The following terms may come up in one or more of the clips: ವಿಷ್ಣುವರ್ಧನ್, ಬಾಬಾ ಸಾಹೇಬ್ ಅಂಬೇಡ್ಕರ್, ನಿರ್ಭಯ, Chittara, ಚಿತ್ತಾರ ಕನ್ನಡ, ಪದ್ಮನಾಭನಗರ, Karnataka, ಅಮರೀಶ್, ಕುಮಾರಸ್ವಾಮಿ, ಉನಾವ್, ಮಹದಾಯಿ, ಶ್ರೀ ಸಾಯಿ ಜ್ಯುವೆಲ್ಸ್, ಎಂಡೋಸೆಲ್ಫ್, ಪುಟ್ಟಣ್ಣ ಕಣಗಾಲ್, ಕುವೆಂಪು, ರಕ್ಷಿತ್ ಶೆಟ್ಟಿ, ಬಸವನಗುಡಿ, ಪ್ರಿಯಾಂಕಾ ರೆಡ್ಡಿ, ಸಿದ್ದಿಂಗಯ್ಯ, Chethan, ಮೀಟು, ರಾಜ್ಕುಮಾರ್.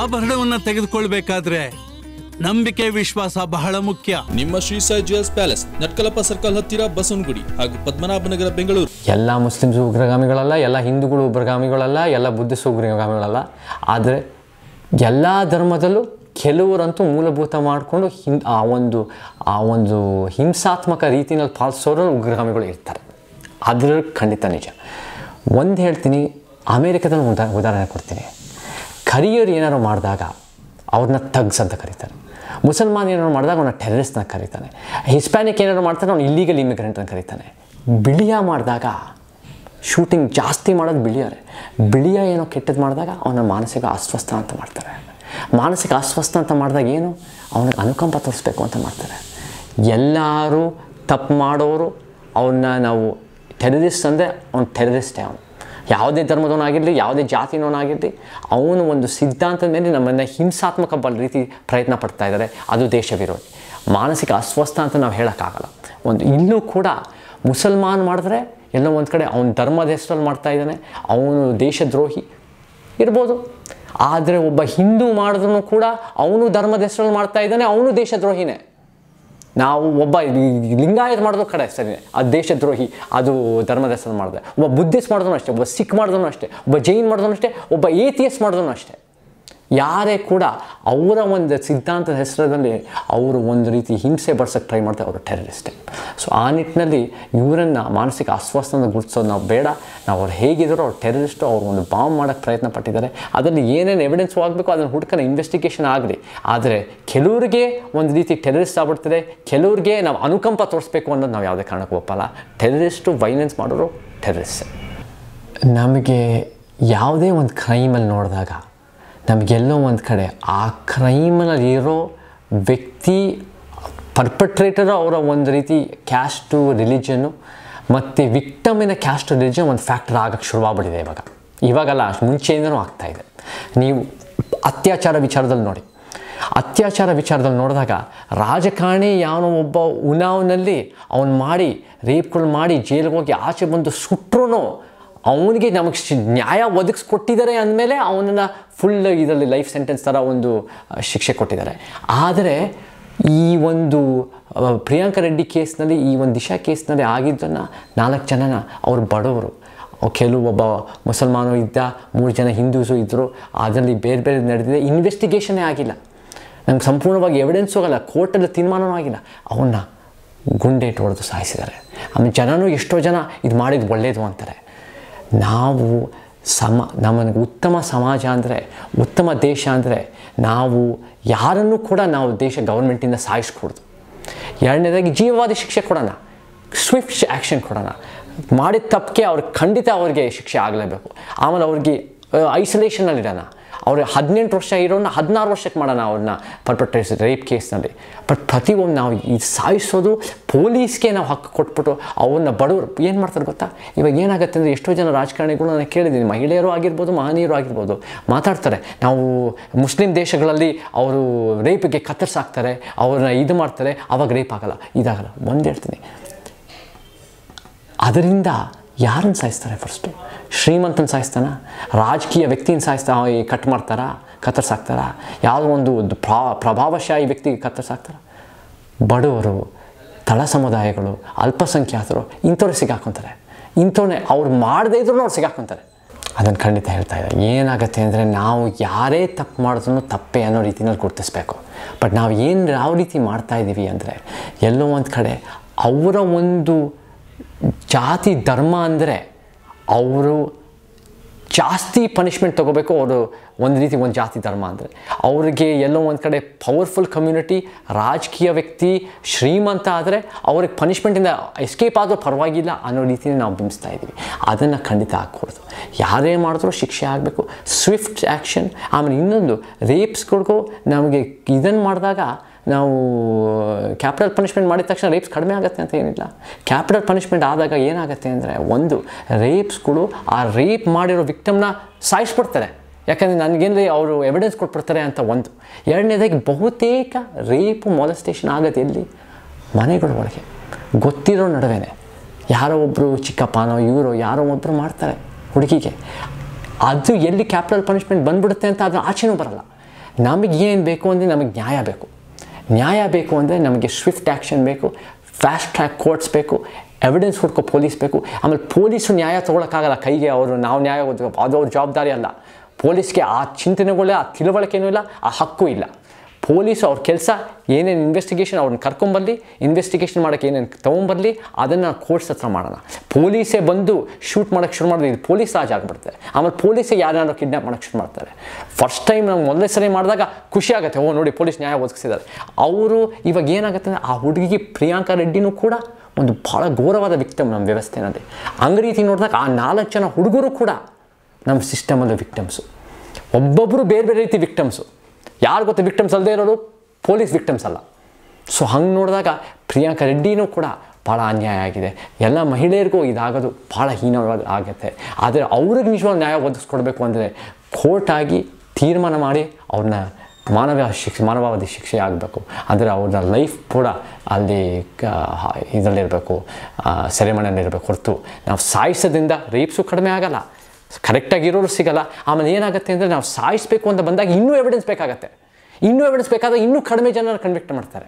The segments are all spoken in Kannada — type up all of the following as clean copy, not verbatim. ಆಭರಣವನ್ನ ತೆಗೆದುಕೊಳ್ಳಬೇಕಾದ್ರೆ ನಂಬಿಕೆ ವಿಶ್ವಾಸ ಬಹಳ ಮುಖ್ಯ. ನಿಮ್ಮ ಶ್ರೀ ಸಾಯಿ ಜ್ಯುವೆಲ್ಸ್ palace, Natkalappa circle ಹತ್ತಿರ, ಬಸವನಗುಡಿ ಹಾಗೂ ಪದ್ಮನಾಭನಗರ, ಬೆಂಗಳೂರು. ಎಲ್ಲ ಮುಸ್ಲಿಮ್ಸ್ ಉಗ್ರಗಾಮಿಗಳಲ್ಲ, ಎಲ್ಲ ಹಿಂದೂಗಳು ಉಗ್ರಗಾಮಿಗಳಲ್ಲ, ಎಲ್ಲ ಬುದ್ಧಿಸ್ ಉಗ್ರಗಾಮಿಗಳಲ್ಲ. ಆದರೆ ಎಲ್ಲ ಧರ್ಮದಲ್ಲೂ ಕೆಲವರಂತೂ ಮೂಲಭೂತ ಮಾಡಿಕೊಂಡು ಆ ಒಂದು ಹಿಂಸಾತ್ಮಕ ರೀತಿಯಲ್ಲಿ ಪಾಲಿಸೋರಲ್ಲಿ ಉಗ್ರಗಾಮಿಗಳು ಇರ್ತಾರೆ. ಅದರ ಖಂಡಿತ ನಿಜ. ಒಂದು ಹೇಳ್ತೀನಿ, ಅಮೇರಿಕದಲ್ಲಿ ಉದಾಹರಣೆ ಕೊಡ್ತೀನಿ. ಕರಿಯರ್ ಏನಾರು ಮಾಡಿದಾಗ ಅವ್ರನ್ನ ತಗ್ಸ್ ಅಂತ ಕರೀತಾರೆ. ಮುಸಲ್ಮಾನ್ ಏನಾರು ಮಾಡಿದಾಗ ಅವನ್ನ ಟೆರರಿಸ್ಟ್ನ ಕರೀತಾನೆ. ಹಿಸ್ಪ್ಯಾನಿಕ್ ಏನಾರು ಮಾಡ್ತಾನೆ, ಅವ್ನು ಇಲ್ಲಿಗಲ್ ಇಮಿಗ್ರೆಂಟ್ ಅಂತ ಕರೀತಾನೆ. ಬಿಳಿಯ ಮಾಡಿದಾಗ ಶೂಟಿಂಗ್ ಜಾಸ್ತಿ ಮಾಡೋದು ಬಿಳಿಯರೇ. ಬಿಳಿಯ ಏನೋ ಕೆಟ್ಟದ್ದು ಮಾಡಿದಾಗ ಅವನ ಮಾನಸಿಕ ಅಸ್ವಸ್ಥ ಅಂತ ಮಾಡ್ತಾರೆ. ಮಾನಸಿಕ ಅಸ್ವಸ್ಥ ಅಂತ ಮಾಡಿದಾಗ ಏನು, ಅವನಿಗೆ ಅನುಕಂಪ ತೋರಿಸ್ಬೇಕು ಅಂತ ಮಾಡ್ತಾರೆ. ಎಲ್ಲರೂ ತಪ್ಪು ಮಾಡೋರು. ಅವನ್ನ ನಾವು ಟೆರರಿಸ್ಟ್ ಅಂದರೆ ಅವ್ನು ಟೆರರಿಸ್ಟೇ. ಅವನು ಯಾವುದೇ ಧರ್ಮದವನಾಗಿರಲಿ, ಯಾವುದೇ ಜಾತಿನವನಾಗಿರಲಿ, ಅವನು ಒಂದು ಸಿದ್ಧಾಂತದ ಮೇಲೆ ನಮ್ಮನ್ನು ಹಿಂಸಾತ್ಮಕ ರೀತಿ ಪ್ರಯತ್ನ ಪಡ್ತಾ ಇದ್ದಾರೆ. ಅದು ದೇಶ ವಿರೋಧಿ, ಮಾನಸಿಕ ಅಸ್ವಸ್ಥ ಅಂತ ನಾವು ಹೇಳೋಕ್ಕಾಗಲ್ಲ. ಒಂದು ಇನ್ನೂ ಕೂಡ ಮುಸಲ್ಮಾನ್ ಮಾಡಿದ್ರೆ ಎಲ್ಲೋ ಒಂದು ಕಡೆ ಅವನ ಧರ್ಮದ ಹೆಸರಲ್ಲಿ ಮಾಡ್ತಾ ಇದ್ದಾನೆ, ಅವನು ದೇಶದ್ರೋಹಿ ಇರ್ಬೋದು. ಆದರೆ ಒಬ್ಬ ಹಿಂದೂ ಮಾಡಿದ್ರೂ ಕೂಡ ಅವನು ಧರ್ಮದ ಹೆಸರಲ್ಲಿ ಮಾಡ್ತಾ ಇದ್ದಾನೆ, ಅವನು ದೇಶದ್ರೋಹಿನೇ. ನಾವು ಒಬ್ಬ ಲಿಂಗಾಯತ್ ಮಾಡಿದ್ರು ಕಡೆ ಸರಿ, ಅದು ದೇಶದ್ರೋಹಿ, ಅದು ಧರ್ಮದ ಹೆಸರು ಮಾಡಿದೆ. ಒಬ್ಬ ಬುದ್ಧಿಸ್ಟ್ ಮಾಡಿದ್ರು ಅಷ್ಟೇ, ಒಬ್ಬ ಸಿಖ್ ಮಾಡಿದ್ರು ಅಷ್ಟೇ, ಒಬ್ಬ ಜೈನ್ ಮಾಡಿದ್ರು ಅಷ್ಟೇ, ಒಬ್ಬ ಏಥಿಯಸ್ ಮಾಡಿದ್ರು ಅಷ್ಟೇ. ಯಾರೇ ಕೂಡ ಅವರ ಒಂದು ಸಿದ್ಧಾಂತದ ಹೆಸರಲ್ಲಿ ಅವರು ಒಂದು ರೀತಿ ಹಿಂಸೆ ಬಡ್ಸೋಕ್ಕೆ ಟ್ರೈ ಮಾಡ್ತಾರೆ, ಅವರು ಟೆರರಿಸ್ಟೇ. ಸೊ ಆ ನಿಟ್ಟಿನಲ್ಲಿ ಇವರನ್ನು ಮಾನಸಿಕ ಅಸ್ವಸ್ಥನ ಗುರುತಿಸೋದು ನಾವು ಬೇಡ. ನಾವು ಅವ್ರು ಹೇಗಿದ್ರು ಅವ್ರು ಟೆರರಿಸ್ಟು. ಅವ್ರು ಒಂದು ಬಾಂಬ್ ಮಾಡೋಕ್ಕೆ ಪ್ರಯತ್ನ ಪಟ್ಟಿದ್ದಾರೆ. ಅದರಲ್ಲಿ ಏನೇನು ಎವಿಡೆನ್ಸ್ ಆಗಬೇಕು ಅದನ್ನು ಹುಡುಕನ ಇನ್ವೆಸ್ಟಿಗೇಷನ್ ಆಗಲಿ. ಆದರೆ ಕೆಲವರಿಗೆ ಒಂದು ರೀತಿ ಟೆರರಿಸ್ಟ್ ಆಗ್ಬಿಡ್ತದೆ, ಕೆಲವ್ರಿಗೆ ನಾವು ಅನುಕಂಪ ತೋರಿಸ್ಬೇಕು ಅನ್ನೋದು ನಾವು ಯಾವುದೇ ಕಾರಣಕ್ಕೂ ಒಪ್ಪಲ್ಲ. ಟೆರರಿಸ್ಟು, ವೈಲೆನ್ಸ್ ಮಾಡೋರು ಟೆರರಿಸ್ಟೇ. ನಮಗೆ ಯಾವುದೇ ಒಂದು ಕ್ರೈಮಲ್ಲಿ ನೋಡಿದಾಗ ನಮಗೆಲ್ಲೋ ಒಂದು ಕಡೆ ಆ ಕ್ರೈಮಲ್ಲಿರೋ ವ್ಯಕ್ತಿ ಪರ್ಪಟ್ರೇಟರು ಅವರ ಒಂದು ರೀತಿ ಕ್ಯಾಸ್ಟು ರಿಲಿಜನ್ನು ಮತ್ತು ವಿಕ್ಟಮಿನ ಕ್ಯಾಸ್ಟು ರಿಲಿಜನ್ ಒಂದು ಫ್ಯಾಕ್ಟರ್ ಆಗೋಕ್ಕೆ ಶುರುವಾಗ್ಬಿಟ್ಟಿದೆ ಇವಾಗ. ಇವಾಗಲ್ಲ, ಮುಂಚೆಯಿಂದನೂ ಆಗ್ತಾಯಿದೆ. ನೀವು ಅತ್ಯಾಚಾರ ವಿಚಾರದಲ್ಲಿ ನೋಡಿ, ಅತ್ಯಾಚಾರ ವಿಚಾರದಲ್ಲಿ ನೋಡಿದಾಗ ರಾಜಕಾರಣಿ ಯಾವನೋ ಒಬ್ಬ ಉನಾವ್ನಲ್ಲಿ ಅವನು ಮಾಡಿ ರೇಪ್ಗಳು ಮಾಡಿ ಜೈಲಿಗೆ ಹೋಗಿ ಆಚೆ ಬಂದು ಸುಟ್ಟರೂ ಅವನಿಗೆ ನಮಗೆ ನ್ಯಾಯ ಒದಗಿಸ್ಕೊಟ್ಟಿದ್ದಾರೆ ಅಂದಮೇಲೆ ಅವನನ್ನು ಫುಲ್ ಇದರಲ್ಲಿ ಲೈಫ್ ಸೆಂಟೆನ್ಸ್ ಥರ ಒಂದು ಶಿಕ್ಷೆ ಕೊಟ್ಟಿದ್ದಾರೆ. ಆದರೆ ಈ ಒಂದು ಪ್ರಿಯಾಂಕಾ ರೆಡ್ಡಿ ಕೇಸ್ನಲ್ಲಿ, ಈ ಒಂದು ದಿಶಾ ಕೇಸ್ನಲ್ಲಿ ಆಗಿದ್ದನ್ನು 4 ಜನನ ಅವರು ಬಡವರು, ಕೆಲವೊಬ್ಬ ಮುಸಲ್ಮಾನರು ಇದ್ದ, 3 ಜನ ಹಿಂದೂಸು ಇದ್ದರು. ಅದರಲ್ಲಿ ಬೇರೆ ಬೇರೆ ನಡೆದಿದೆ, ಇನ್ವೆಸ್ಟಿಗೇಷನೇ ಆಗಿಲ್ಲ, ನಮ್ಗೆ ಸಂಪೂರ್ಣವಾಗಿ ಎವಿಡೆನ್ಸ್ ಹೋಗಲ್ಲ, ಕೋರ್ಟಲ್ಲಿ ತೀರ್ಮಾನವೂ ಆಗಿಲ್ಲ. ಅವನ್ನ ಗುಂಡೇಟು ಹೊಡೆದು ಸಾಯಿಸಿದ್ದಾರೆ. ಆಮೇಲೆ ಜನನೂ ಎಷ್ಟೋ ಜನ ಇದು ಮಾಡಿದ್ದು ಒಳ್ಳೆಯದು ಅಂತಾರೆ. ನಾವು ನಮಗೆ ಉತ್ತಮ ಸಮಾಜ ಅಂದರೆ, ಉತ್ತಮ ದೇಶ ಅಂದರೆ ನಾವು ಯಾರನ್ನು ಕೂಡ ನಾವು ದೇಶ ಗೌರ್ಮೆಂಟಿಂದ ಸಾಯಿಸ್ಕೊಡ್ದು. 2ನೇದಾಗಿ ಜೀವವಾದಿ ಶಿಕ್ಷೆ ಕೊಡೋಣ, ಸ್ವಿಫ್ಟ್ ಆ್ಯಕ್ಷನ್ ಕೊಡೋಣ. ಮಾಡಿದ ತಪ್ಪಿಗೆ ಅವ್ರಿಗೆ ಖಂಡಿತ ಅವ್ರಿಗೆ ಶಿಕ್ಷೆ ಆಗಲೇಬೇಕು. ಆಮೇಲೆ ಅವ್ರಿಗೆ ಐಸೋಲೇಷನಲ್ಲಿ ಇಡೋಣ. ಅವ್ರಿಗೆ 18 ವರ್ಷ ಇರೋನ್ನ 16 ವರ್ಷಕ್ಕೆ ಮಾಡೋಣ ಅವ್ರನ್ನ, ಪರ್ಪಟ್ರೇಸ್ ರೇಪ್ ಕೇಸ್ನಲ್ಲಿ. ಬಟ್ ಪ್ರತಿಯೊಂದು ನಾವು ಇದು ಸಾಯಿಸೋದು ಪೊಲೀಸ್ಗೆ ನಾವು ಹಕ್ಕು ಕೊಟ್ಬಿಟ್ಟು ಅವ್ರನ್ನ ಬಡವರು ಏನು ಮಾಡ್ತಾರೆ ಗೊತ್ತಾ? ಇವಾಗ ಏನಾಗುತ್ತೆ ಅಂದರೆ, ಎಷ್ಟೋ ಜನ ರಾಜಕಾರಣಿಗಳು ನಾನು ಕೇಳಿದ್ದೀನಿ, ಮಹಿಳೆಯರು ಆಗಿರ್ಬೋದು, ಮಹನೀಯರು ಆಗಿರ್ಬೋದು, ಮಾತಾಡ್ತಾರೆ ನಾವು ಮುಸ್ಲಿಂ ದೇಶಗಳಲ್ಲಿ ಅವರು ರೇಪಿಗೆ ಕತ್ತರಿಸಾಕ್ತಾರೆ, ಅವ್ರನ್ನ ಇದು ಮಾಡ್ತಾರೆ, ಅವಾಗ ರೇಪ್ ಆಗಲ್ಲ, ಇದಾಗಲ್ಲ. ಒಂದು ಹೇಳ್ತೀನಿ, ಅದರಿಂದ ಯಾರನ್ನು ಸಾಯಿಸ್ತಾರೆ? ಫಸ್ಟು ಶ್ರೀಮಂತನ ಸಾಯಿಸ್ತಾನ? ರಾಜಕೀಯ ವ್ಯಕ್ತಿನ ಸಾಯಿಸ್ತಾ ಕಟ್ ಮಾಡ್ತಾರಾ, ಕತ್ತರಿಸಾಕ್ತಾರಾ? ಯಾವುದೋ ಒಂದು ಪ್ರಭಾವಶಾಲಿ ವ್ಯಕ್ತಿಗೆ ಕತ್ತರಿಸಾಕ್ತಾರ? ಬಡವರು, ತಳ ಸಮುದಾಯಗಳು, ಅಲ್ಪಸಂಖ್ಯಾತರು, ಇಂಥವ್ರು ಸಿಗಾಕೊತಾರೆ. ಇಂಥವ್ರನ್ನೇ ಅವ್ರು ಮಾಡದೇ ಇದ್ರೂ ಅವ್ರು ಸಿಗಾಕೊತಾರೆ. ಅದನ್ನು ಖಂಡಿತ ಹೇಳ್ತಾ ಇದ್ದಾರೆ. ಏನಾಗುತ್ತೆ ಅಂದರೆ, ನಾವು ಯಾರೇ ತಪ್ಪು ಮಾಡಿದ್ರೂ ತಪ್ಪೇ ಅನ್ನೋ ರೀತಿಯಲ್ಲಿ ಗುರುತಿಸ್ಬೇಕು. ಬಟ್ ನಾವು ಯಾವ ರೀತಿ ಮಾಡ್ತಾಯಿದ್ದೀವಿ ಅಂದರೆ, ಎಲ್ಲೋ ಒಂದು ಕಡೆ ಅವರ ಒಂದು ಜಾತಿ ಧರ್ಮ ಅಂದರೆ ಅವರು ಜಾಸ್ತಿ ಪನಿಷ್ಮೆಂಟ್ ತೊಗೋಬೇಕು. ಅವರು ಒಂದು ರೀತಿ ಒಂದು ಜಾತಿ ಧರ್ಮ ಅಂದರೆ ಅವ್ರಿಗೆ ಎಲ್ಲೋ ಒಂದು ಕಡೆ ಪವರ್ಫುಲ್ ಕಮ್ಯುನಿಟಿ, ರಾಜಕೀಯ ವ್ಯಕ್ತಿ, ಶ್ರೀಮಂತ ಆದರೆ ಅವ್ರಿಗೆ ಪನಿಷ್ಮೆಂಟಿಂದ ಎಸ್ಕೇಪ್ ಆದರೂ ಪರವಾಗಿಲ್ಲ ಅನ್ನೋ ರೀತಿಯಲ್ಲಿ ನಾವು ಬಿಂಬಿಸ್ತಾ ಇದ್ದೀವಿ. ಅದನ್ನು ಖಂಡಿತ ಹಾಕ್ಕೊಡ್ದು ಯಾರೇ ಮಾಡಿದ್ರೂ ಶಿಕ್ಷೆ ಆಗಬೇಕು, ಸ್ವಿಫ್ಟ್ ಆ್ಯಕ್ಷನ್. ಆಮೇಲೆ ಇನ್ನೊಂದು, ರೇಪ್ಸ್ಗಳಿಗೂ ನಮಗೆ ಇದನ್ನು ಮಾಡಿದಾಗ ನಾವು ಕ್ಯಾಪಿಟಲ್ ಪನಿಷ್ಮೆಂಟ್ ಮಾಡಿದ ತಕ್ಷಣ ರೇಪ್ಸ್ ಕಡಿಮೆ ಆಗುತ್ತೆ ಅಂತ ಏನಿಲ್ಲ. ಕ್ಯಾಪಿಟಲ್ ಪನಿಷ್ಮೆಂಟ್ ಆದಾಗ ಏನಾಗುತ್ತೆ ಅಂದರೆ, ಒಂದು ರೇಪ್ಸ್ಗಳು ಆ ರೇಪ್ ಮಾಡಿರೋ ವಿಕ್ಟಮ್ನ ಸಾಯಿಸ್ಬಿಡ್ತಾರೆ, ಯಾಕಂದರೆ ನನಗೇನು ಅವರು ಎವಿಡೆನ್ಸ್ ಕೊಟ್ಬಿಡ್ತಾರೆ ಅಂತ ಒಂದು. 2ನೇದಾಗಿ ಬಹುತೇಕ ರೇಪು ಮೊಲೆಸ್ಟೇಷನ್ ಆಗೋದು ಎಲ್ಲಿ? ಮನೆಗಳ ಒಳಗೆ, ಗೊತ್ತಿರೋ ನಡುವೆ ಯಾರೋ ಒಬ್ಬರು ಚಿಕ್ಕಪ್ಪನೋ ಇವರೋ ಯಾರೋ ಒಬ್ಬರು ಮಾಡ್ತಾರೆ ಹುಡುಗಿಗೆ. ಅದು ಎಲ್ಲಿ ಕ್ಯಾಪಿಟಲ್ ಪನಿಷ್ಮೆಂಟ್ ಬಂದುಬಿಡುತ್ತೆ ಅಂತ ಅದನ್ನು ಆಚೆನೂ ಬರಲ್ಲ. ನಮಗೆ ಏನು ಬೇಕು ಅಂದರೆ ನಮಗೆ ನ್ಯಾಯ ಬೇಕು. ನ್ಯಾಯ ಬೇಕು ಅಂದರೆ ನಮಗೆ ಸ್ವಿಫ್ಟ್ ಆ್ಯಕ್ಷನ್ ಬೇಕು, ಫಾಸ್ಟ್ ಟ್ರ್ಯಾಕ್ ಕೋರ್ಟ್ಸ್ ಬೇಕು, ಎವಿಡೆನ್ಸ್ ಹುಡ್ಕೋ ಪೊಲೀಸ್ ಬೇಕು. ಆಮೇಲೆ ಪೊಲೀಸು ನ್ಯಾಯ ತೊಗೊಳಕ್ಕಾಗಲ್ಲ ಕೈಗೆ, ಅವರು ನಾವು ನ್ಯಾಯ ಓದಬೇಕು, ಅದು ಅವ್ರ ಜವಾಬ್ದಾರಿ ಅಲ್ಲ. ಪೊಲೀಸ್ಗೆ ಆ ಚಿಂತನೆಗಳೇ, ಆ ತಿಳುವಳಿಕೆನೂ ಇಲ್ಲ, ಆ ಹಕ್ಕು ಇಲ್ಲ. ಪೊಲೀಸು ಅವ್ರ ಕೆಲಸ ಏನೇನು ಇನ್ವೆಸ್ಟಿಗೇಷನ್, ಅವ್ರನ್ನ ಕರ್ಕೊಂಬರಲಿ, ಇನ್ವೆಸ್ಟಿಗೇಷನ್ ಮಾಡೋಕ್ಕೆ ಏನೇನು ತೊಗೊಂಬರಲಿ, ಅದನ್ನು ಕೋರ್ಟ್ಸ್ ಹತ್ರ ಮಾಡೋಣ. ಪೊಲೀಸೇ ಬಂದು ಶೂಟ್ ಮಾಡೋಕ್ಕೆ ಶುರು ಮಾಡಿದ್ರೆ ಇದು ಪೊಲೀಸ್ ರಾಜ್ ಆಗಿಬಿಡ್ತಾರೆ. ಆಮೇಲೆ ಪೊಲೀಸೇ ಯಾರನ್ನಾರು ಕಿಡ್ನಾಪ್ ಮಾಡೋಕ್ಕೆ ಶುರು ಮಾಡ್ತಾರೆ. ಫಸ್ಟ್ ಟೈಮ್ ನಾವು ಮೊದಲನೇ ಸರಿ ಮಾಡಿದಾಗ ಖುಷಿ ಆಗುತ್ತೆ, ಓ ನೋಡಿ ಪೊಲೀಸ್ ನ್ಯಾಯ ಒದಗಿಸಿದ್ದಾರೆ ಅವರು. ಇವಾಗ ಏನಾಗುತ್ತೆ ಅಂದರೆ ಆ ಹುಡುಗಿಗೆ, ಪ್ರಿಯಾಂಕಾ ರೆಡ್ಡಿನೂ ಕೂಡ ಒಂದು ಭಾಳ ಘೋರವಾದ ವಿಕ್ಟಮ್ ನಮ್ಮ ವ್ಯವಸ್ಥೆನಲ್ಲಿ. ಹಂಗೆ ರೀತಿ ನೋಡಿದಾಗ ಆ 4 ಜನ ಹುಡುಗರು ಕೂಡ ನಮ್ಮ ಸಿಸ್ಟಮಲ್ಲಿ ವಿಕ್ಟಮ್ಸು, ಒಬ್ಬೊಬ್ಬರು ಬೇರೆ ಬೇರೆ ರೀತಿ ವಿಕ್ಟಮ್ಸು. ಯಾರು ಗೊತ್ತು ವಿಕ್ಟಮ್ಸ್ ಅಲ್ಲದೆ ಇರೋರು, ಪೊಲೀಸ್ ವಿಕ್ಟಮ್ಸ್ ಅಲ್ಲ. ಸೊ ಹಂಗೆ ನೋಡಿದಾಗ ಪ್ರಿಯಾಂಕಾ ರೆಡ್ಡಿನೂ ಕೂಡ ಭಾಳ ಅನ್ಯಾಯ ಆಗಿದೆ. ಎಲ್ಲ ಮಹಿಳೆಯರಿಗೂ ಇದಾಗೋದು ಭಾಳ ಹೀನವಾಗಿ ಆಗುತ್ತೆ. ಆದರೆ ಅವ್ರಿಗೆ ನಿಜವಾಗ ನ್ಯಾಯ ಒದಗಿಸ್ಕೊಡ್ಬೇಕು ಅಂದರೆ ಕೋರ್ಟಾಗಿ ತೀರ್ಮಾನ ಮಾಡಿ ಅವ್ರನ್ನ ಮಾನವಾದಿ ಶಿಕ್ಷೆ ಆಗಬೇಕು. ಅಂದರೆ ಅವ್ರನ್ನ ಲೈಫ್ ಕೂಡ ಅಲ್ಲಿ ಇದರಲ್ಲಿರಬೇಕು, ಸೆರೆಮನೆಯಲ್ಲಿರಬೇಕು ಹೊರತು ನಾವು ಸಾಯಿಸೋದ್ರಿಂದ ರೇಪ್ಸು ಕಡಿಮೆ ಆಗೋಲ್ಲ, ಕರೆಕ್ಟಾಗಿರೋರು ಸಿಗೋಲ್ಲ. ಆಮೇಲೆ ಏನಾಗುತ್ತೆ ಅಂದರೆ ನಾವು ಸಾಯಿಸಬೇಕು ಅಂತ ಬಂದಾಗ ಇನ್ನೂ ಎವಿಡೆನ್ಸ್ ಬೇಕಾಗುತ್ತೆ. ಇನ್ನೂ ಎವಿಡೆನ್ಸ್ ಬೇಕಾದರೆ ಇನ್ನೂ ಕಡಿಮೆ ಜನರ ಕನ್ವಿಕ್ಟ್ ಮಾಡ್ತಾರೆ.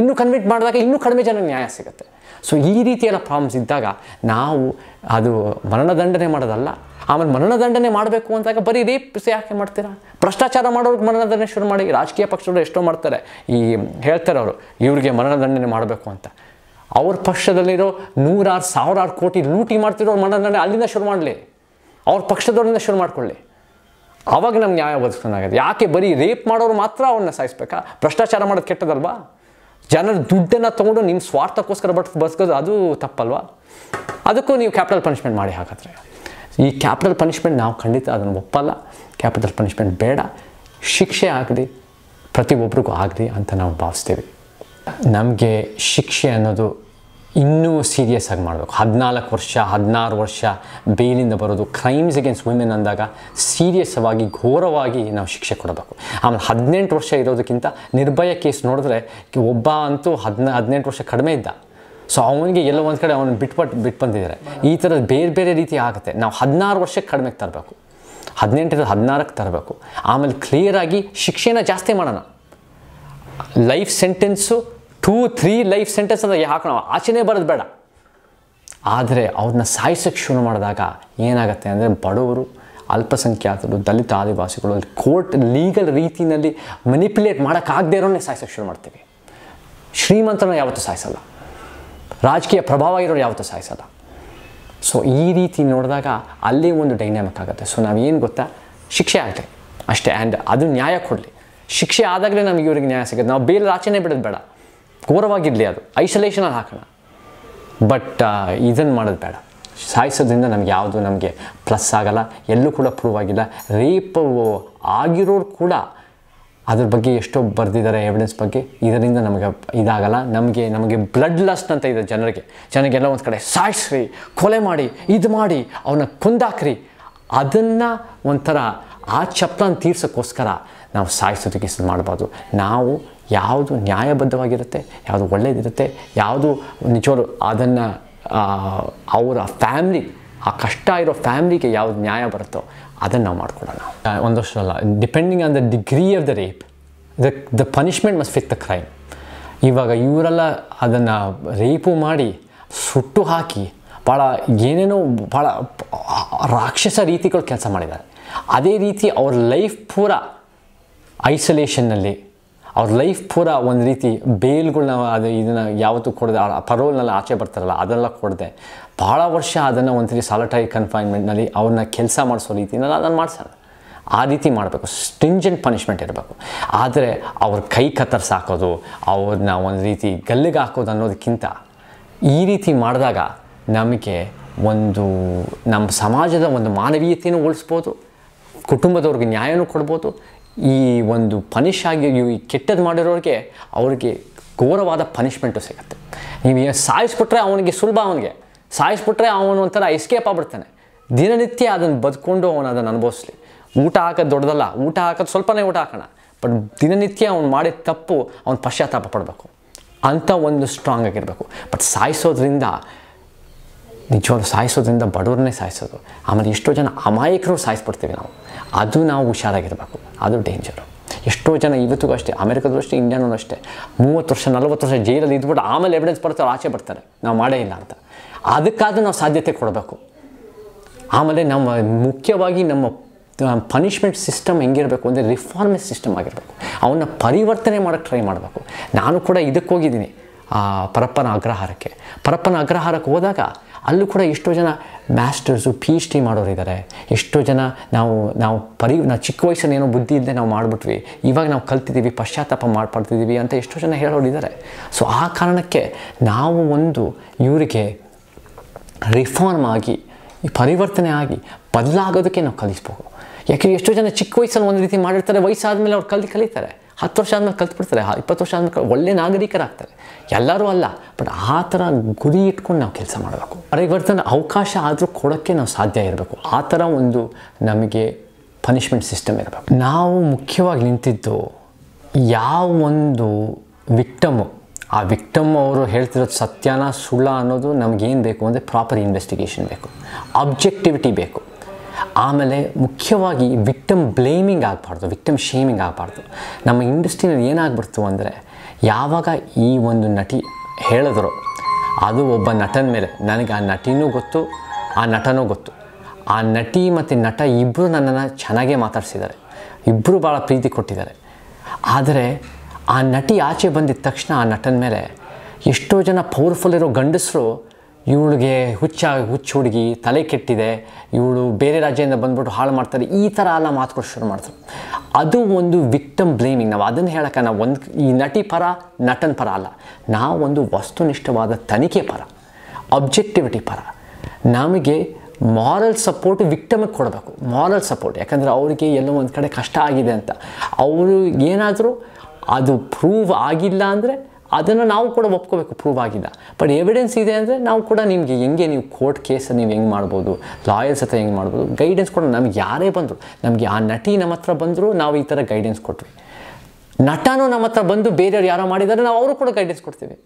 ಇನ್ನೂ ಕನ್ವಿಕ್ಟ್ ಮಾಡಿದಾಗ ಇನ್ನೂ ಕಡಿಮೆ ಜನರಿಗೆ ನ್ಯಾಯ ಸಿಗುತ್ತೆ. ಸೊ ಈ ರೀತಿಯೆಲ್ಲ ಪ್ರಾಬ್ಲಮ್ಸ್ ಇದ್ದಾಗ ನಾವು ಅದು ಮರಣದಂಡನೆ ಮಾಡೋದಲ್ಲ. ಆಮೇಲೆ ಮರಣದಂಡನೆ ಮಾಡಬೇಕು ಅಂದಾಗ ಬರೀ ರೇಪ್ ಯಾಕೆ ಮಾಡ್ತೀರಾ? ಭ್ರಷ್ಟಾಚಾರ ಮಾಡೋರಿಗೆ ಮರಣದಂಡನೆ ಶುರು ಮಾಡಿ. ರಾಜಕೀಯ ಪಕ್ಷದವರು ಎಷ್ಟೋ ಮಾಡ್ತಾರೆ, ಈ ಹೇಳ್ತಾರೆ ಅವರು ಇವ್ರಿಗೆ ಮರಣದಂಡನೆ ಮಾಡಬೇಕು ಅಂತ. ಅವ್ರ ಪಕ್ಷದಲ್ಲಿರೋ 100,000,000,000 ಕೋಟಿ ಲೂಟಿ ಮಾಡ್ತಿರೋ ಮರಣದಂಡನೆ ಅಲ್ಲಿಂದ ಶುರು ಮಾಡಲಿ, ಅವ್ರ ಪಕ್ಷದವ್ರನ್ನ ಶುರು ಮಾಡಿಕೊಳ್ಳಿ. ಆವಾಗ ನಮ್ಗೆ ನ್ಯಾಯ ಒದಗಿಸ್ಕೊಂಡಾಗಿದೆ. ಯಾಕೆ ಬರೀ ರೇಪ್ ಮಾಡೋರು ಮಾತ್ರ ಅವ್ರನ್ನ ಸಾಯಿಸ್ಬೇಕಾ? ಭ್ರಷ್ಟಾಚಾರ ಮಾಡೋದು ಕೆಟ್ಟದಲ್ವಾ? ಜನರ ದುಡ್ಡನ್ನು ತೊಗೊಂಡು ನಿಮ್ಮ ಸ್ವಾರ್ಥಕ್ಕೋಸ್ಕರ ಬಸ್ಕೋದು ಅದು ತಪ್ಪಲ್ವಾ? ಅದಕ್ಕೂ ನೀವು ಕ್ಯಾಪಿಟಲ್ ಪನಿಷ್ಮೆಂಟ್ ಮಾಡಿ. ಹಾಗಾದರೆ ಈ ಕ್ಯಾಪಿಟಲ್ ಪನಿಷ್ಮೆಂಟ್ ನಾವು ಖಂಡಿತ ಅದನ್ನು ಒಪ್ಪಲ್ಲ. ಕ್ಯಾಪಿಟಲ್ ಪನಿಷ್ಮೆಂಟ್ ಬೇಡ, ಶಿಕ್ಷೆ ಆಗಲಿ, ಪ್ರತಿಯೊಬ್ಬರಿಗೂ ಆಗಲಿ ಅಂತ ನಾವು ಭಾವಿಸ್ತೀವಿ. ನಮಗೆ ಶಿಕ್ಷೆ ಅನ್ನೋದು ಇನ್ನೂ ಸೀರಿಯಸ್ ಆಗಿ ಮಾಡಬೇಕು. 14 ವರ್ಷ, 16 ವರ್ಷ ಬೇಲಿಂದ ಬರೋದು ಕ್ರೈಮ್ಸ್ ಅಗೇನ್ಸ್ಟ್ ವುಮೆನ್ ಅಂದಾಗ ಸೀರಿಯಸ್ವಾಗಿ, ಘೋರವಾಗಿ ನಾವು ಶಿಕ್ಷೆ ಕೊಡಬೇಕು. ಆಮೇಲೆ 18 ವರ್ಷ ಇರೋದಕ್ಕಿಂತ, ನಿರ್ಭಯ ಕೇಸ್ ನೋಡಿದ್ರೆ ಒಬ್ಬ ಅಂತೂ 18 ವರ್ಷ ಕಡಿಮೆ ಇದ್ದ. ಸೊ ಅವನಿಗೆ ಎಲ್ಲೋ ಒಂದು ಕಡೆ ಅವನು ಬಿಟ್ಟು ಬಂದಿದ್ದಾರೆ. ಈ ಥರದ್ದು ಬೇರೆ ಬೇರೆ ರೀತಿ ಆಗುತ್ತೆ. ನಾವು 16 ವರ್ಷಕ್ಕೆ ಕಡಿಮೆಗೆ ತರಬೇಕು, 18 ರಿಂದ 16ಕ್ಕೆ ತರಬೇಕು. ಆಮೇಲೆ ಕ್ಲಿಯರಾಗಿ ಶಿಕ್ಷೆನ ಜಾಸ್ತಿ ಮಾಡೋಣ. ಲೈಫ್ ಸೆಂಟೆನ್ಸು 2-3 ಲೈಫ್ ಸೆಂಟೆನ್ಸ್ ಅದಾಗ ಹಾಕೋಣ, ಆಚೆನೇ ಬರೋದು ಬೇಡ. ಆದರೆ ಅವ್ರನ್ನ ಸಾಯಿಸೋಕ್ಕೆ ಶುರು ಮಾಡಿದಾಗ ಏನಾಗುತ್ತೆ ಅಂದರೆ ಬಡವರು, ಅಲ್ಪಸಂಖ್ಯಾತರು, ದಲಿತ, ಆದಿವಾಸಿಗಳು ಕೋರ್ಟ್ ಲೀಗಲ್ ರೀತಿಯಲ್ಲಿ ಮೆನಿಪ್ಯುಲೇಟ್ ಮಾಡೋಕ್ಕಾಗದೇ ಇರೋನ್ನೇ ಸಾಯಿಸೋಕ್ಕೆ ಶುರು ಮಾಡ್ತೀವಿ. ಶ್ರೀಮಂತನ ಯಾವತ್ತೂ ಸಾಯಿಸಲ್ಲ, ರಾಜಕೀಯ ಪ್ರಭಾವ ಇರೋರು ಯಾವತ್ತೂ ಸಾಯಿಸಲ್ಲ. ಸೊ ಈ ರೀತಿ ನೋಡಿದಾಗ ಅಲ್ಲಿ ಒಂದು ಡೈನಾಮಿಕ್ ಆಗುತ್ತೆ. ಸೊ ನಾವೇನು ಗೊತ್ತಾ, ಶಿಕ್ಷೆ ಆಗಲಿ ಅಷ್ಟೇ. ಆ್ಯಂಡ್ ಅದು ನ್ಯಾಯ ಕೊಡಲಿ. ಶಿಕ್ಷೆ ಆದಾಗಲೇ ನಮಗೆ ಇವ್ರಿಗೆ ನ್ಯಾಯ ಸಿಗುತ್ತೆ. ನಾವು ಬೇರೆ ಆಚೆನೇ ಬಿಡೋದು ಬೇಡ, ಘೋರವಾಗಿರಲಿ, ಅದು ಐಸೋಲೇಷನಲ್ಲಿ ಹಾಕೋಣ. ಬಟ್ ಇದನ್ನು ಮಾಡೋದು ಬೇಡ. ಸಾಯಿಸೋದ್ರಿಂದ ನಮ್ಗೆ ಯಾವುದು ನಮಗೆ ಪ್ಲಸ್ ಆಗಲ್ಲ, ಎಲ್ಲೂ ಕೂಡ ಪ್ರೂವ್ ಆಗಿಲ್ಲ. ರೇಪ್ ಆಗಿರೋರು ಕೂಡ ಅದ್ರ ಬಗ್ಗೆ ಎಷ್ಟೋ ಬರೆದಿದ್ದಾರೆ ಎವಿಡೆನ್ಸ್ ಬಗ್ಗೆ. ಇದರಿಂದ ನಮಗೆ ಇದಾಗಲ್ಲ. ನಮಗೆ ಬ್ಲಡ್ ಲಸ್ಟ್ ಅಂತ ಇದೆ ಜನರಿಗೆಲ್ಲ ಒಂದು ಕಡೆ ಸಾಯಿಸ್ರಿ, ಕೊಲೆ ಮಾಡಿ, ಇದು ಮಾಡಿ, ಅವನ್ನ ಕೊಂದಾಕ್ರಿ. ಅದನ್ನು ಒಂಥರ ಆ ಚಪ್ಪಲನ್ನು ತೀರ್ಸೋಕ್ಕೋಸ್ಕರ ನಾವು ಸಾಯಿಸೋದಕ್ಕೆ ಇಷ್ಟ ಮಾಡಬಾರ್ದು. ನಾವು ಯಾವುದು ನ್ಯಾಯಬದ್ಧವಾಗಿರುತ್ತೆ, ಯಾವುದು ಒಳ್ಳೆಯದಿರುತ್ತೆ, ಯಾವುದು ನಿಜವರು ಅದನ್ನು ಅವರ ಫ್ಯಾಮ್ಲಿ, ಆ ಕಷ್ಟ ಇರೋ ಫ್ಯಾಮ್ಲಿಗೆ ಯಾವುದು ನ್ಯಾಯ ಬರುತ್ತೋ ಅದನ್ನು ನಾವು ಮಾಡಿಕೊಡೋಣ. ಒಂದಷ್ಟಲ್ಲ, depending on the degree of the rape the punishment must fit the crime. ಇವಾಗ ಇವರೆಲ್ಲ ಅದನ್ನು ರೇಪು ಮಾಡಿ ಸುಟ್ಟು ಹಾಕಿ ಭಾಳ ಏನೇನೋ ಭಾಳ ರಾಕ್ಷಸ ರೀತಿಗಳು ಕೆಲಸ ಮಾಡಿದ್ದಾರೆ. ಅದೇ ರೀತಿ ಅವ್ರ ಲೈಫ್ ಪೂರ ಐಸೋಲೇಷನ್ನಲ್ಲಿ, ಅವ್ರ ಲೈಫ್ ಪೂರ ಒಂದು ರೀತಿ ಬೇಲ್ಗಳನ್ನ ಅದು ಇದನ್ನು ಯಾವತ್ತೂ ಕೊಡದೆ, ಆ ಪರೋಲ್ನೆಲ್ಲ ಆಚೆ ಬರ್ತಾರಲ್ಲ ಅದೆಲ್ಲ ಕೊಡದೆ ಭಾಳ ವರ್ಷ ಅದನ್ನು ಒಂಥರ ಸಾಲಿಟರಿ ಕನ್ಫೈನ್ಮೆಂಟ್ನಲ್ಲಿ ಅವ್ರನ್ನ ಕೆಲಸ ಮಾಡಿಸೋ ರೀತಿನಲ್ಲಿ ಅದನ್ನು ಮಾಡ್ಸೋಣ. ಆ ರೀತಿ ಮಾಡಬೇಕು, ಸ್ಟ್ರಿಂಜೆಂಟ್ ಪನಿಷ್ಮೆಂಟ್ ಇರಬೇಕು. ಆದರೆ ಅವ್ರ ಕೈ ಕತ್ತರಿಸಾಕೋದು, ಅವ್ರನ್ನ ಒಂದು ರೀತಿ ಗಲ್ಲಿಗೆ ಹಾಕೋದು ಅನ್ನೋದಕ್ಕಿಂತ ಈ ರೀತಿ ಮಾಡಿದಾಗ ನಮಗೆ ಒಂದು ನಮ್ಮ ಸಮಾಜದ ಒಂದು ಮಾನವೀಯತೆಯೂ ಉಳಿಸ್ಬೋದು, ಕುಟುಂಬದವ್ರಿಗೆ ನ್ಯಾಯನೂ ಕೊಡ್ಬೋದು. ಈ ಒಂದು ಪನಿಷ್ ಆಗಿ ಈ ಕೆಟ್ಟದ್ದು ಮಾಡಿರೋರಿಗೆ ಅವ್ರಿಗೆ ಘೋರವಾದ ಪನಿಷ್ಮೆಂಟು ಸಿಗುತ್ತೆ. ನೀವು ಸಾಯಿಸ್ಬಿಟ್ರೆ ಅವನಿಗೆ ಸುಲಭ, ಅವನಿಗೆ ಸಾಯಿಸ್ಬಿಟ್ರೆ ಅವನು ಒಂಥರ ಎಸ್ಕೇಪ್ ಆಗಿಬಿಡ್ತಾನೆ. ದಿನನಿತ್ಯ ಅದನ್ನು ಬದುಕೊಂಡು ಅವನು ಅದನ್ನು ಅನುಭವಿಸ್ಲಿ. ಊಟ ಹಾಕೋದು ದೊಡ್ಡದಲ್ಲ, ಊಟ ಹಾಕೋದು ಸ್ವಲ್ಪನೇ ಊಟ ಹಾಕೋಣ, ಬಟ್ ದಿನನಿತ್ಯ ಅವ್ನು ಮಾಡಿದ ತಪ್ಪು ಅವ್ನು ಪಶ್ಚಾತ್ತಾಪ ಪಡಬೇಕು ಅಂತ ಒಂದು ಸ್ಟ್ರಾಂಗ್ ಆಗಿರಬೇಕು. ಬಟ್ ಸಾಯಿಸೋದ್ರಿಂದ, ನಿಜವಾಗ್ಲೂ ಸಾಯಿಸೋದ್ರಿಂದ ಬಡವ್ರನ್ನೇ ಸಾಯಿಸೋದು. ಆಮೇಲೆ ಎಷ್ಟೋ ಜನ ಅಮಾಯಕರು ಸಾಯಿಸ್ಬಿಡ್ತೀವಿ ನಾವು, ಅದು ನಾವು ಹುಷಾರಾಗಿರಬೇಕು, ಅದು ಡೇಂಜರು. ಎಷ್ಟೋ ಜನ ಇವತ್ತಿಗೂ ಅಷ್ಟೇ ಅಮೆರಿಕದಲ್ಲೂ ಅಷ್ಟೇ ಇಂಡಿಯಾನಲ್ಲೂ ಅಷ್ಟೇ 30 ವರ್ಷ 40 ವರ್ಷ ಜೈಲಲ್ಲಿ ಇದ್ಬಿಟ್ಟು ಆಮೇಲೆ ಎವಿಡೆನ್ಸ್ ಬರ್ತಾರೆ ಆಚೆ ಬರ್ತಾರೆ ನಾವು ಮಾಡೇ ಇಲ್ಲ ಅಂತ. ಅದಕ್ಕಾದ್ರೂ ನಾವು ಸಾಧ್ಯತೆ ಕೊಡಬೇಕು. ಆಮೇಲೆ ನಮ್ಮ ಮುಖ್ಯವಾಗಿ ನಮ್ಮ ಪನಿಷ್ಮೆಂಟ್ ಸಿಸ್ಟಮ್ ಹೆಂಗಿರಬೇಕು ಅಂದರೆ ರಿಫಾರ್ಮಿಸ್ಟ್ ಸಿಸ್ಟಮ್ ಆಗಿರಬೇಕು. ಅವನ್ನ ಪರಿವರ್ತನೆ ಮಾಡೋಕ್ಕೆ ಟ್ರೈ ಮಾಡಬೇಕು. ನಾನು ಕೂಡ ಇದಕ್ಕೆ ಹೋಗಿದ್ದೀನಿ ಪರಪ್ಪನ ಅಗ್ರಹಾರಕ್ಕೆ. ಪರಪ್ಪನ ಅಗ್ರಹಾರಕ್ಕೆ ಹೋದಾಗ ಅಲ್ಲೂ ಕೂಡ ಎಷ್ಟೋ ಜನ ಮಾಸ್ಟರ್ಸು PhD ಮಾಡೋರಿದ್ದಾರೆ. ಎಷ್ಟೋ ಜನ ನಾವು ಚಿಕ್ಕ ವಯಸ್ಸನ್ನು ಏನೋ ಬುದ್ಧಿ ಇಲ್ಲದೆ ನಾವು ಮಾಡಿಬಿಟ್ವಿ, ಇವಾಗ ನಾವು ಕಲ್ತಿದ್ದೀವಿ, ಪಶ್ಚಾತ್ತಾಪ ಮಾಡ್ಪಡ್ತಿದ್ದೀವಿ ಅಂತ ಎಷ್ಟೋ ಜನ ಹೇಳೋರಿದ್ದಾರೆ. ಸೊ ಆ ಕಾರಣಕ್ಕೆ ನಾವು ಒಂದು ಇವರಿಗೆ ರಿಫಾರ್ಮ್ ಆಗಿ ಪರಿವರ್ತನೆ ಆಗಿ ಬದಲಾಗೋದಕ್ಕೆ ನಾವು ಕಲಿಸ್ಬೇಕು. ಯಾಕೆಂದರೆ ಎಷ್ಟೋ ಜನ ಚಿಕ್ಕ ವಯಸ್ಸಲ್ಲಿ ಒಂದು ರೀತಿ ಮಾಡಿರ್ತಾರೆ, ವಯಸ್ಸಾದಮೇಲೆ ಅವ್ರು ಕಲಿತಾರೆ, 10 ವರ್ಷ ಆದಮೇಲೆ ಕಲ್ತ್ಬಿಡ್ತಾರೆ, 20 ವರ್ಷ ಆದಮೇಲೆ ಒಳ್ಳೆ ನಾಗರಿಕರಾಗ್ತಾರೆ. ಎಲ್ಲರೂ ಅಲ್ಲ, ಬಟ್ ಆ ಥರ ಗುರಿ ಇಟ್ಕೊಂಡು ನಾವು ಕೆಲಸ ಮಾಡಬೇಕು. ಪರಿವರ್ತನೆ ಅವಕಾಶ ಆದರೂ ಕೊಡೋಕ್ಕೆ ನಾವು ಸಾಧ್ಯ ಇರಬೇಕು. ಆ ಥರ ಒಂದು ನಮಗೆ ಪನಿಷ್ಮೆಂಟ್ ಸಿಸ್ಟಮ್ ಇರಬೇಕು. ನಾವು ಮುಖ್ಯವಾಗಿ ನಿಂತಿದ್ದು ಯಾವ ಒಂದು ವಿಕ್ಟಮು, ಆ ವಿಕ್ಟಮ್ ಅವರು ಹೇಳ್ತಿರೋದು ಸತ್ಯನ ಸುಳ್ಳ ಅನ್ನೋದು ನಮಗೇನು ಬೇಕು ಅಂದರೆ ಪ್ರಾಪರ್ ಇನ್ವೆಸ್ಟಿಗೇಷನ್ ಬೇಕು, ಅಬ್ಜೆಕ್ಟಿವಿಟಿ ಬೇಕು. ಆಮೇಲೆ ಮುಖ್ಯವಾಗಿ ವಿಕ್ಟಮ್ ಬ್ಲೇಮಿಂಗ್ ಆಗಬಾರ್ದು, ವಿಕ್ಟಮ್ ಶೇಮಿಂಗ್ ಆಗಬಾರ್ದು. ನಮ್ಮ ಇಂಡಸ್ಟ್ರಿನಲ್ಲಿ ಏನಾಗ್ಬಿಡ್ತು ಅಂದರೆ ಯಾವಾಗ ಈ ಒಂದು ನಟಿ ಹೇಳಿದ್ರು ಅದು ಒಬ್ಬ ನಟನ ಮೇಲೆ, ನನಗೆ ಆ ನಟಿನೂ ಗೊತ್ತು ಆ ನಟನೂ ಗೊತ್ತು, ಆ ನಟಿ ಮತ್ತು ನಟ ಇಬ್ಬರು ನನ್ನನ್ನು ಚೆನ್ನಾಗೇ ಮಾತಾಡ್ಸಿದ್ದಾರೆ, ಇಬ್ಬರು ಭಾಳ ಪ್ರೀತಿ ಕೊಟ್ಟಿದ್ದಾರೆ. ಆದರೆ ಆ ನಟಿ ಆಚೆ ಬಂದಿದ್ದ ತಕ್ಷಣ ಆ ನಟನ ಮೇಲೆ ಎಷ್ಟೋ ಜನ ಪವರ್ಫುಲ್ ಇರೋ ಗಂಡಸರು ಇವಳಿಗೆ ಹುಚ್ಚು ಹುಡುಗಿ, ತಲೆ ಕೆಟ್ಟಿದೆ, ಇವಳು ಬೇರೆ ರಾಜ್ಯದಿಂದ ಬಂದ್ಬಿಟ್ಟು ಹಾಳು ಮಾಡ್ತಾರೆ, ಈ ಥರ ಎಲ್ಲ ಮಾತುಗಳು ಶುರು ಮಾಡ್ತಾರೆ. ಅದು ಒಂದು ವಿಕ್ಟಮ್ ಬ್ಲೇಮಿಂಗ್. ನಾವು ಅದನ್ನು ಹೇಳೋಕೆ ನಾವು ಒಂದು ಈ ನಟಿ ಪರ ನಟನ ಪರ ಅಲ್ಲ, ನಾವೊಂದು ವಸ್ತುನಿಷ್ಠವಾದ ತನಿಖೆ ಪರ, ಅಬ್ಜೆಕ್ಟಿವಿಟಿ ಪರ. ನಮಗೆ ಮಾರಲ್ ಸಪೋರ್ಟ್ ವಿಕ್ಟಮಿಗೆ ಕೊಡಬೇಕು, ಮಾರಲ್ ಸಪೋರ್ಟ್. ಯಾಕಂದರೆ ಅವರಿಗೆ ಎಲ್ಲೋ ಒಂದು ಕಡೆ ಕಷ್ಟ ಆಗಿದೆ ಅಂತ ಅವರು ಏನಾದರೂ ಅದು ಪ್ರೂವ್ ಆಗಿಲ್ಲ ಅಂದರೆ ಅದನ್ನು ನಾವು ಕೂಡ ಒಪ್ಕೋಬೇಕು, ಪ್ರೂವ್ ಆಗಿಲ್ಲ ಬಟ್ ಎವಿಡೆನ್ಸ್ ಇದೆ ಅಂದರೆ ನಾವು ಕೂಡ ನಿಮಗೆ ಹೆಂಗೆ ನೀವು ಕೋರ್ಟ್ ಕೇಸನ್ನು ನೀವು ಹೆಂಗೆ ಮಾಡ್ಬೋದು, ಲಾಯರ್ಸ್ ಹತ್ರ ಹೆಂಗೆ ಮಾಡ್ಬೋದು ಗೈಡೆನ್ಸ್ ಕೊಡೋ. ನಮಗೆ ಯಾರೇ ಬಂದರು, ನಮಗೆ ಆ ನಟಿ ನಮ್ಮ ಹತ್ರ ಬಂದರು ನಾವು ಈ ಥರ ಗೈಡೆನ್ಸ್ ಕೊಟ್ವಿ, ನಟನೂ ನಮ್ಮ ಹತ್ರ ಬಂದು ಬೇರೆಯವ್ರು ಯಾರೋ ಮಾಡಿದ್ದಾರೆ ನಾವು ಅವರು ಕೂಡ ಗೈಡೆನ್ಸ್ ಕೊಡ್ತೀವಿ.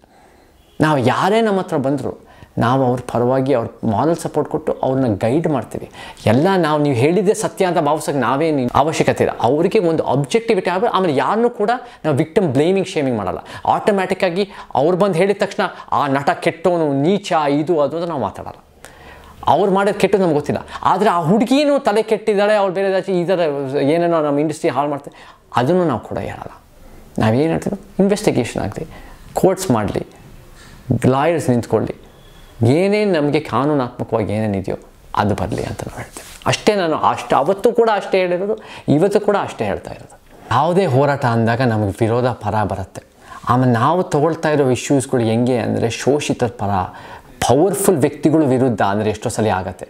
ನಾವು ಯಾರೇ ನಮ್ಮ ಹತ್ರ ಬಂದರು ನಾವು ಅವ್ರ ಪರವಾಗಿ ಅವ್ರ ಮಾರಲ್ ಸಪೋರ್ಟ್ ಕೊಟ್ಟು ಅವ್ರನ್ನ ಗೈಡ್ ಮಾಡ್ತೀವಿ. ಎಲ್ಲ ನೀವು ಹೇಳಿದ್ದೆ ಸತ್ಯ ಅಂತ ಭಾವಿಸೋಕೆ ನಾವೇನು ಅವಶ್ಯಕತೆ ಇಲ್ಲ. ಅವರಿಗೆ ಒಂದು ಅಬ್ಜೆಕ್ಟಿವಿಟಿ ಆಗಬೇಕು. ಆಮೇಲೆ ಯಾರನ್ನೂ ಕೂಡ ನಾವು ವಿಕ್ಟಮ್ ಬ್ಲೇಮಿಂಗ್ ಶೇಮಿಂಗ್ ಮಾಡಲ್ಲ. ಆಟೋಮ್ಯಾಟಿಕ್ಕಾಗಿ ಅವ್ರು ಬಂದು ಹೇಳಿದ ತಕ್ಷಣ ಆ ನಟ ಕೆಟ್ಟವನು, ನೀಚ, ಇದು ಅದು ಅಂತ ನಾವು ಮಾತಾಡೋಲ್ಲ. ಅವ್ರು ಮಾಡೋದು ಕೆಟ್ಟದ್ದು ನಮ್ಗೆ ಗೊತ್ತಿಲ್ಲ, ಆದರೆ ಆ ಹುಡುಗಿನೂ ತಲೆ ಕೆಟ್ಟಿದ್ದಾಳೆ, ಅವ್ರು ಬೇರೆ ರಾಜ್ಯ ಈ ಥರ ಏನೇನೋ ನಮ್ಮ ಇಂಡಸ್ಟ್ರಿ ಹಾಳು ಮಾಡ್ತಾರೆ, ಅದನ್ನು ನಾವು ಕೂಡ ಹೇಳಲ್ಲ. ನಾವೇನು ಹೇಳ್ತೀವಿ, ಇನ್ವೆಸ್ಟಿಗೇಷನ್ ಆಗಲಿ, ಕೋರ್ಟ್ಸ್ ಮಾಡಲಿ, ಲಾಯರ್ಸ್ ನಿಂತ್ಕೊಳ್ಳಿ, ಏನೇನು ನಮಗೆ ಕಾನೂನಾತ್ಮಕವಾಗಿ ಏನೇನಿದೆಯೋ ಅದು ಬರಲಿ ಅಂತ ನಾವು ಹೇಳ್ತೇವೆ. ಅಷ್ಟೇ, ನಾನು ಅಷ್ಟು ಅವತ್ತು ಕೂಡ ಅಷ್ಟೇ ಹೇಳಿರೋದು, ಇವತ್ತು ಕೂಡ ಅಷ್ಟೇ ಹೇಳ್ತಾ ಇರೋದು. ಯಾವುದೇ ಹೋರಾಟ ಅಂದಾಗ ನಮಗೆ ವಿರೋಧ ಪರ ಬರುತ್ತೆ. ಆಮೇಲೆ ನಾವು ತೊಗೊಳ್ತಾ ಇರೋ ಇಶ್ಯೂಸ್ಗಳು ಹೆಂಗೆ ಅಂದರೆ ಶೋಷಿತರ ಪರ, ಪವರ್ಫುಲ್ ವ್ಯಕ್ತಿಗಳ ವಿರುದ್ಧ ಅಂದರೆ ಎಷ್ಟೋ ಸಲ ಆಗುತ್ತೆ.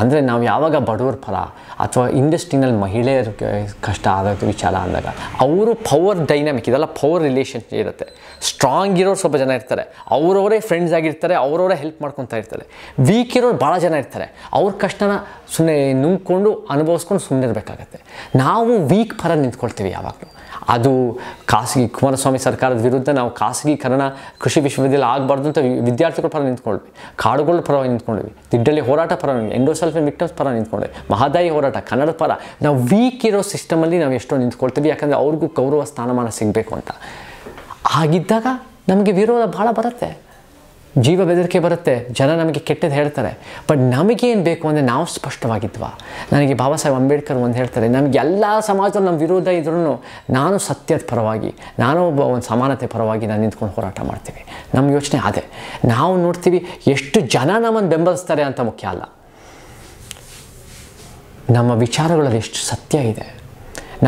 ಅಂದರೆ ನಾವು ಯಾವಾಗ ಬಡವರ ಪರ ಅಥವಾ ಇಂಡಸ್ಟ್ರಿನಲ್ಲಿ ಮಹಿಳೆಯರ ಕಷ್ಟ ಆಗೋದು ವಿಚಾರ ಅಂದಾಗ ಅವರು ಪವರ್ ಡೈನಾಮಿಕ್, ಇದೆಲ್ಲ ಪವರ್ ರಿಲೇಷನ್ ಇರುತ್ತೆ. ಸ್ಟ್ರಾಂಗ್ ಇರೋರು ಸ್ವಲ್ಪ ಜನ ಇರ್ತಾರೆ, ಅವರವರೇ ಫ್ರೆಂಡ್ಸ್ ಆಗಿರ್ತಾರೆ, ಅವರವರೇ ಹೆಲ್ಪ್ ಮಾಡ್ಕೊತಾ ಇರ್ತಾರೆ. ವೀಕ್ ಇರೋರು ಭಾಳ ಜನ ಇರ್ತಾರೆ, ಅವ್ರ ಕಷ್ಟನ ಸುಮ್ಮನೆ ನುಂಗ್ಕೊಂಡು ಅನುಭವಿಸ್ಕೊಂಡು ಸುಮ್ಮನೆ ಇರಬೇಕಾಗತ್ತೆ. ನಾವು ವೀಕ್ ಪರ ನಿಂತ್ಕೊಳ್ತೀವಿ ಯಾವಾಗಲೂ. ಅದು ಖಾಸಗಿ ಕುಮಾರಸ್ವಾಮಿ ಸರ್ಕಾರದ ವಿರುದ್ಧ ನಾವು ಖಾಸಗೀಕರಣ ಕೃಷಿ ವಿಶ್ವವಿದ್ಯಾಲಯ ಆಗಬಾರ್ದು ಅಂತ ವಿದ್ಯಾರ್ಥಿಗಳ ಪರ ನಿಂತ್ಕೊಂಡ್ವಿ, ಕಾಡುಗಳ ಪರವಾಗಿ ನಿಂತ್ಕೊಂಡ್ವಿ, ದಿಡ್ಡಲ್ಲಿ ಹೋರಾಟ ಪರ, ಎಂಡೋಸೆಲ್ಫ್ ಅಂಡ್ ವಿಕ್ಟಮ್ಸ್ ಪರ ನಿಂತ್ಕೊಂಡ್ವಿ, ಮಹದಾಯಿ ಹೋರಾಟ, ಕನ್ನಡ ಪರ. ನಾವು ವೀಕ್ ಇರೋ ಸಿಸ್ಟಮಲ್ಲಿ ನಾವು ಎಷ್ಟೋ ನಿಂತ್ಕೊಳ್ತೀವಿ, ಯಾಕಂದರೆ ಅವ್ರಿಗೂ ಗೌರವ ಸ್ಥಾನಮಾನ ಸಿಗಬೇಕು ಅಂತ. ಆಗಿದ್ದಾಗ ನಮಗೆ ವಿರೋಧ ಭಾಳ ಬರುತ್ತೆ, ಜೀವ ಬೆದರಿಕೆ ಬರುತ್ತೆ, ಜನ ನಮಗೆ ಕೆಟ್ಟದ್ದು ಹೇಳ್ತಾರೆ. ಬಟ್ ನಮಗೇನು ಬೇಕು ಅಂದರೆ ನಾವು ಸ್ಪಷ್ಟವಾಗಿದ್ವಾ. ನನಗೆ ಬಾಬಾ ಸಾಹೇಬ್ ಅಂಬೇಡ್ಕರ್ ಒಂದು ಹೇಳ್ತಾರೆ, ನಮಗೆಲ್ಲ ಸಮಾಜದಲ್ಲಿ ನಮ್ಮ ವಿರೋಧ ಇದ್ರೂ ನಾನು ಸತ್ಯದ ಪರವಾಗಿ, ನಾನು ಒಬ್ಬ ಒಂದು ಸಮಾನತೆ ಪರವಾಗಿ ನಾನು ನಿಂತ್ಕೊಂಡು ಹೋರಾಟ ಮಾಡ್ತೀವಿ. ನಮ್ಮ ಯೋಚನೆ ಅದೇ. ನಾವು ನೋಡ್ತೀವಿ ಎಷ್ಟು ಜನ ನಮ್ಮನ್ನು ಬೆಂಬಲಿಸ್ತಾರೆ ಅಂತ ಮುಖ್ಯ ಅಲ್ಲ, ನಮ್ಮ ವಿಚಾರಗಳಲ್ಲಿ ಎಷ್ಟು ಸತ್ಯ ಇದೆ,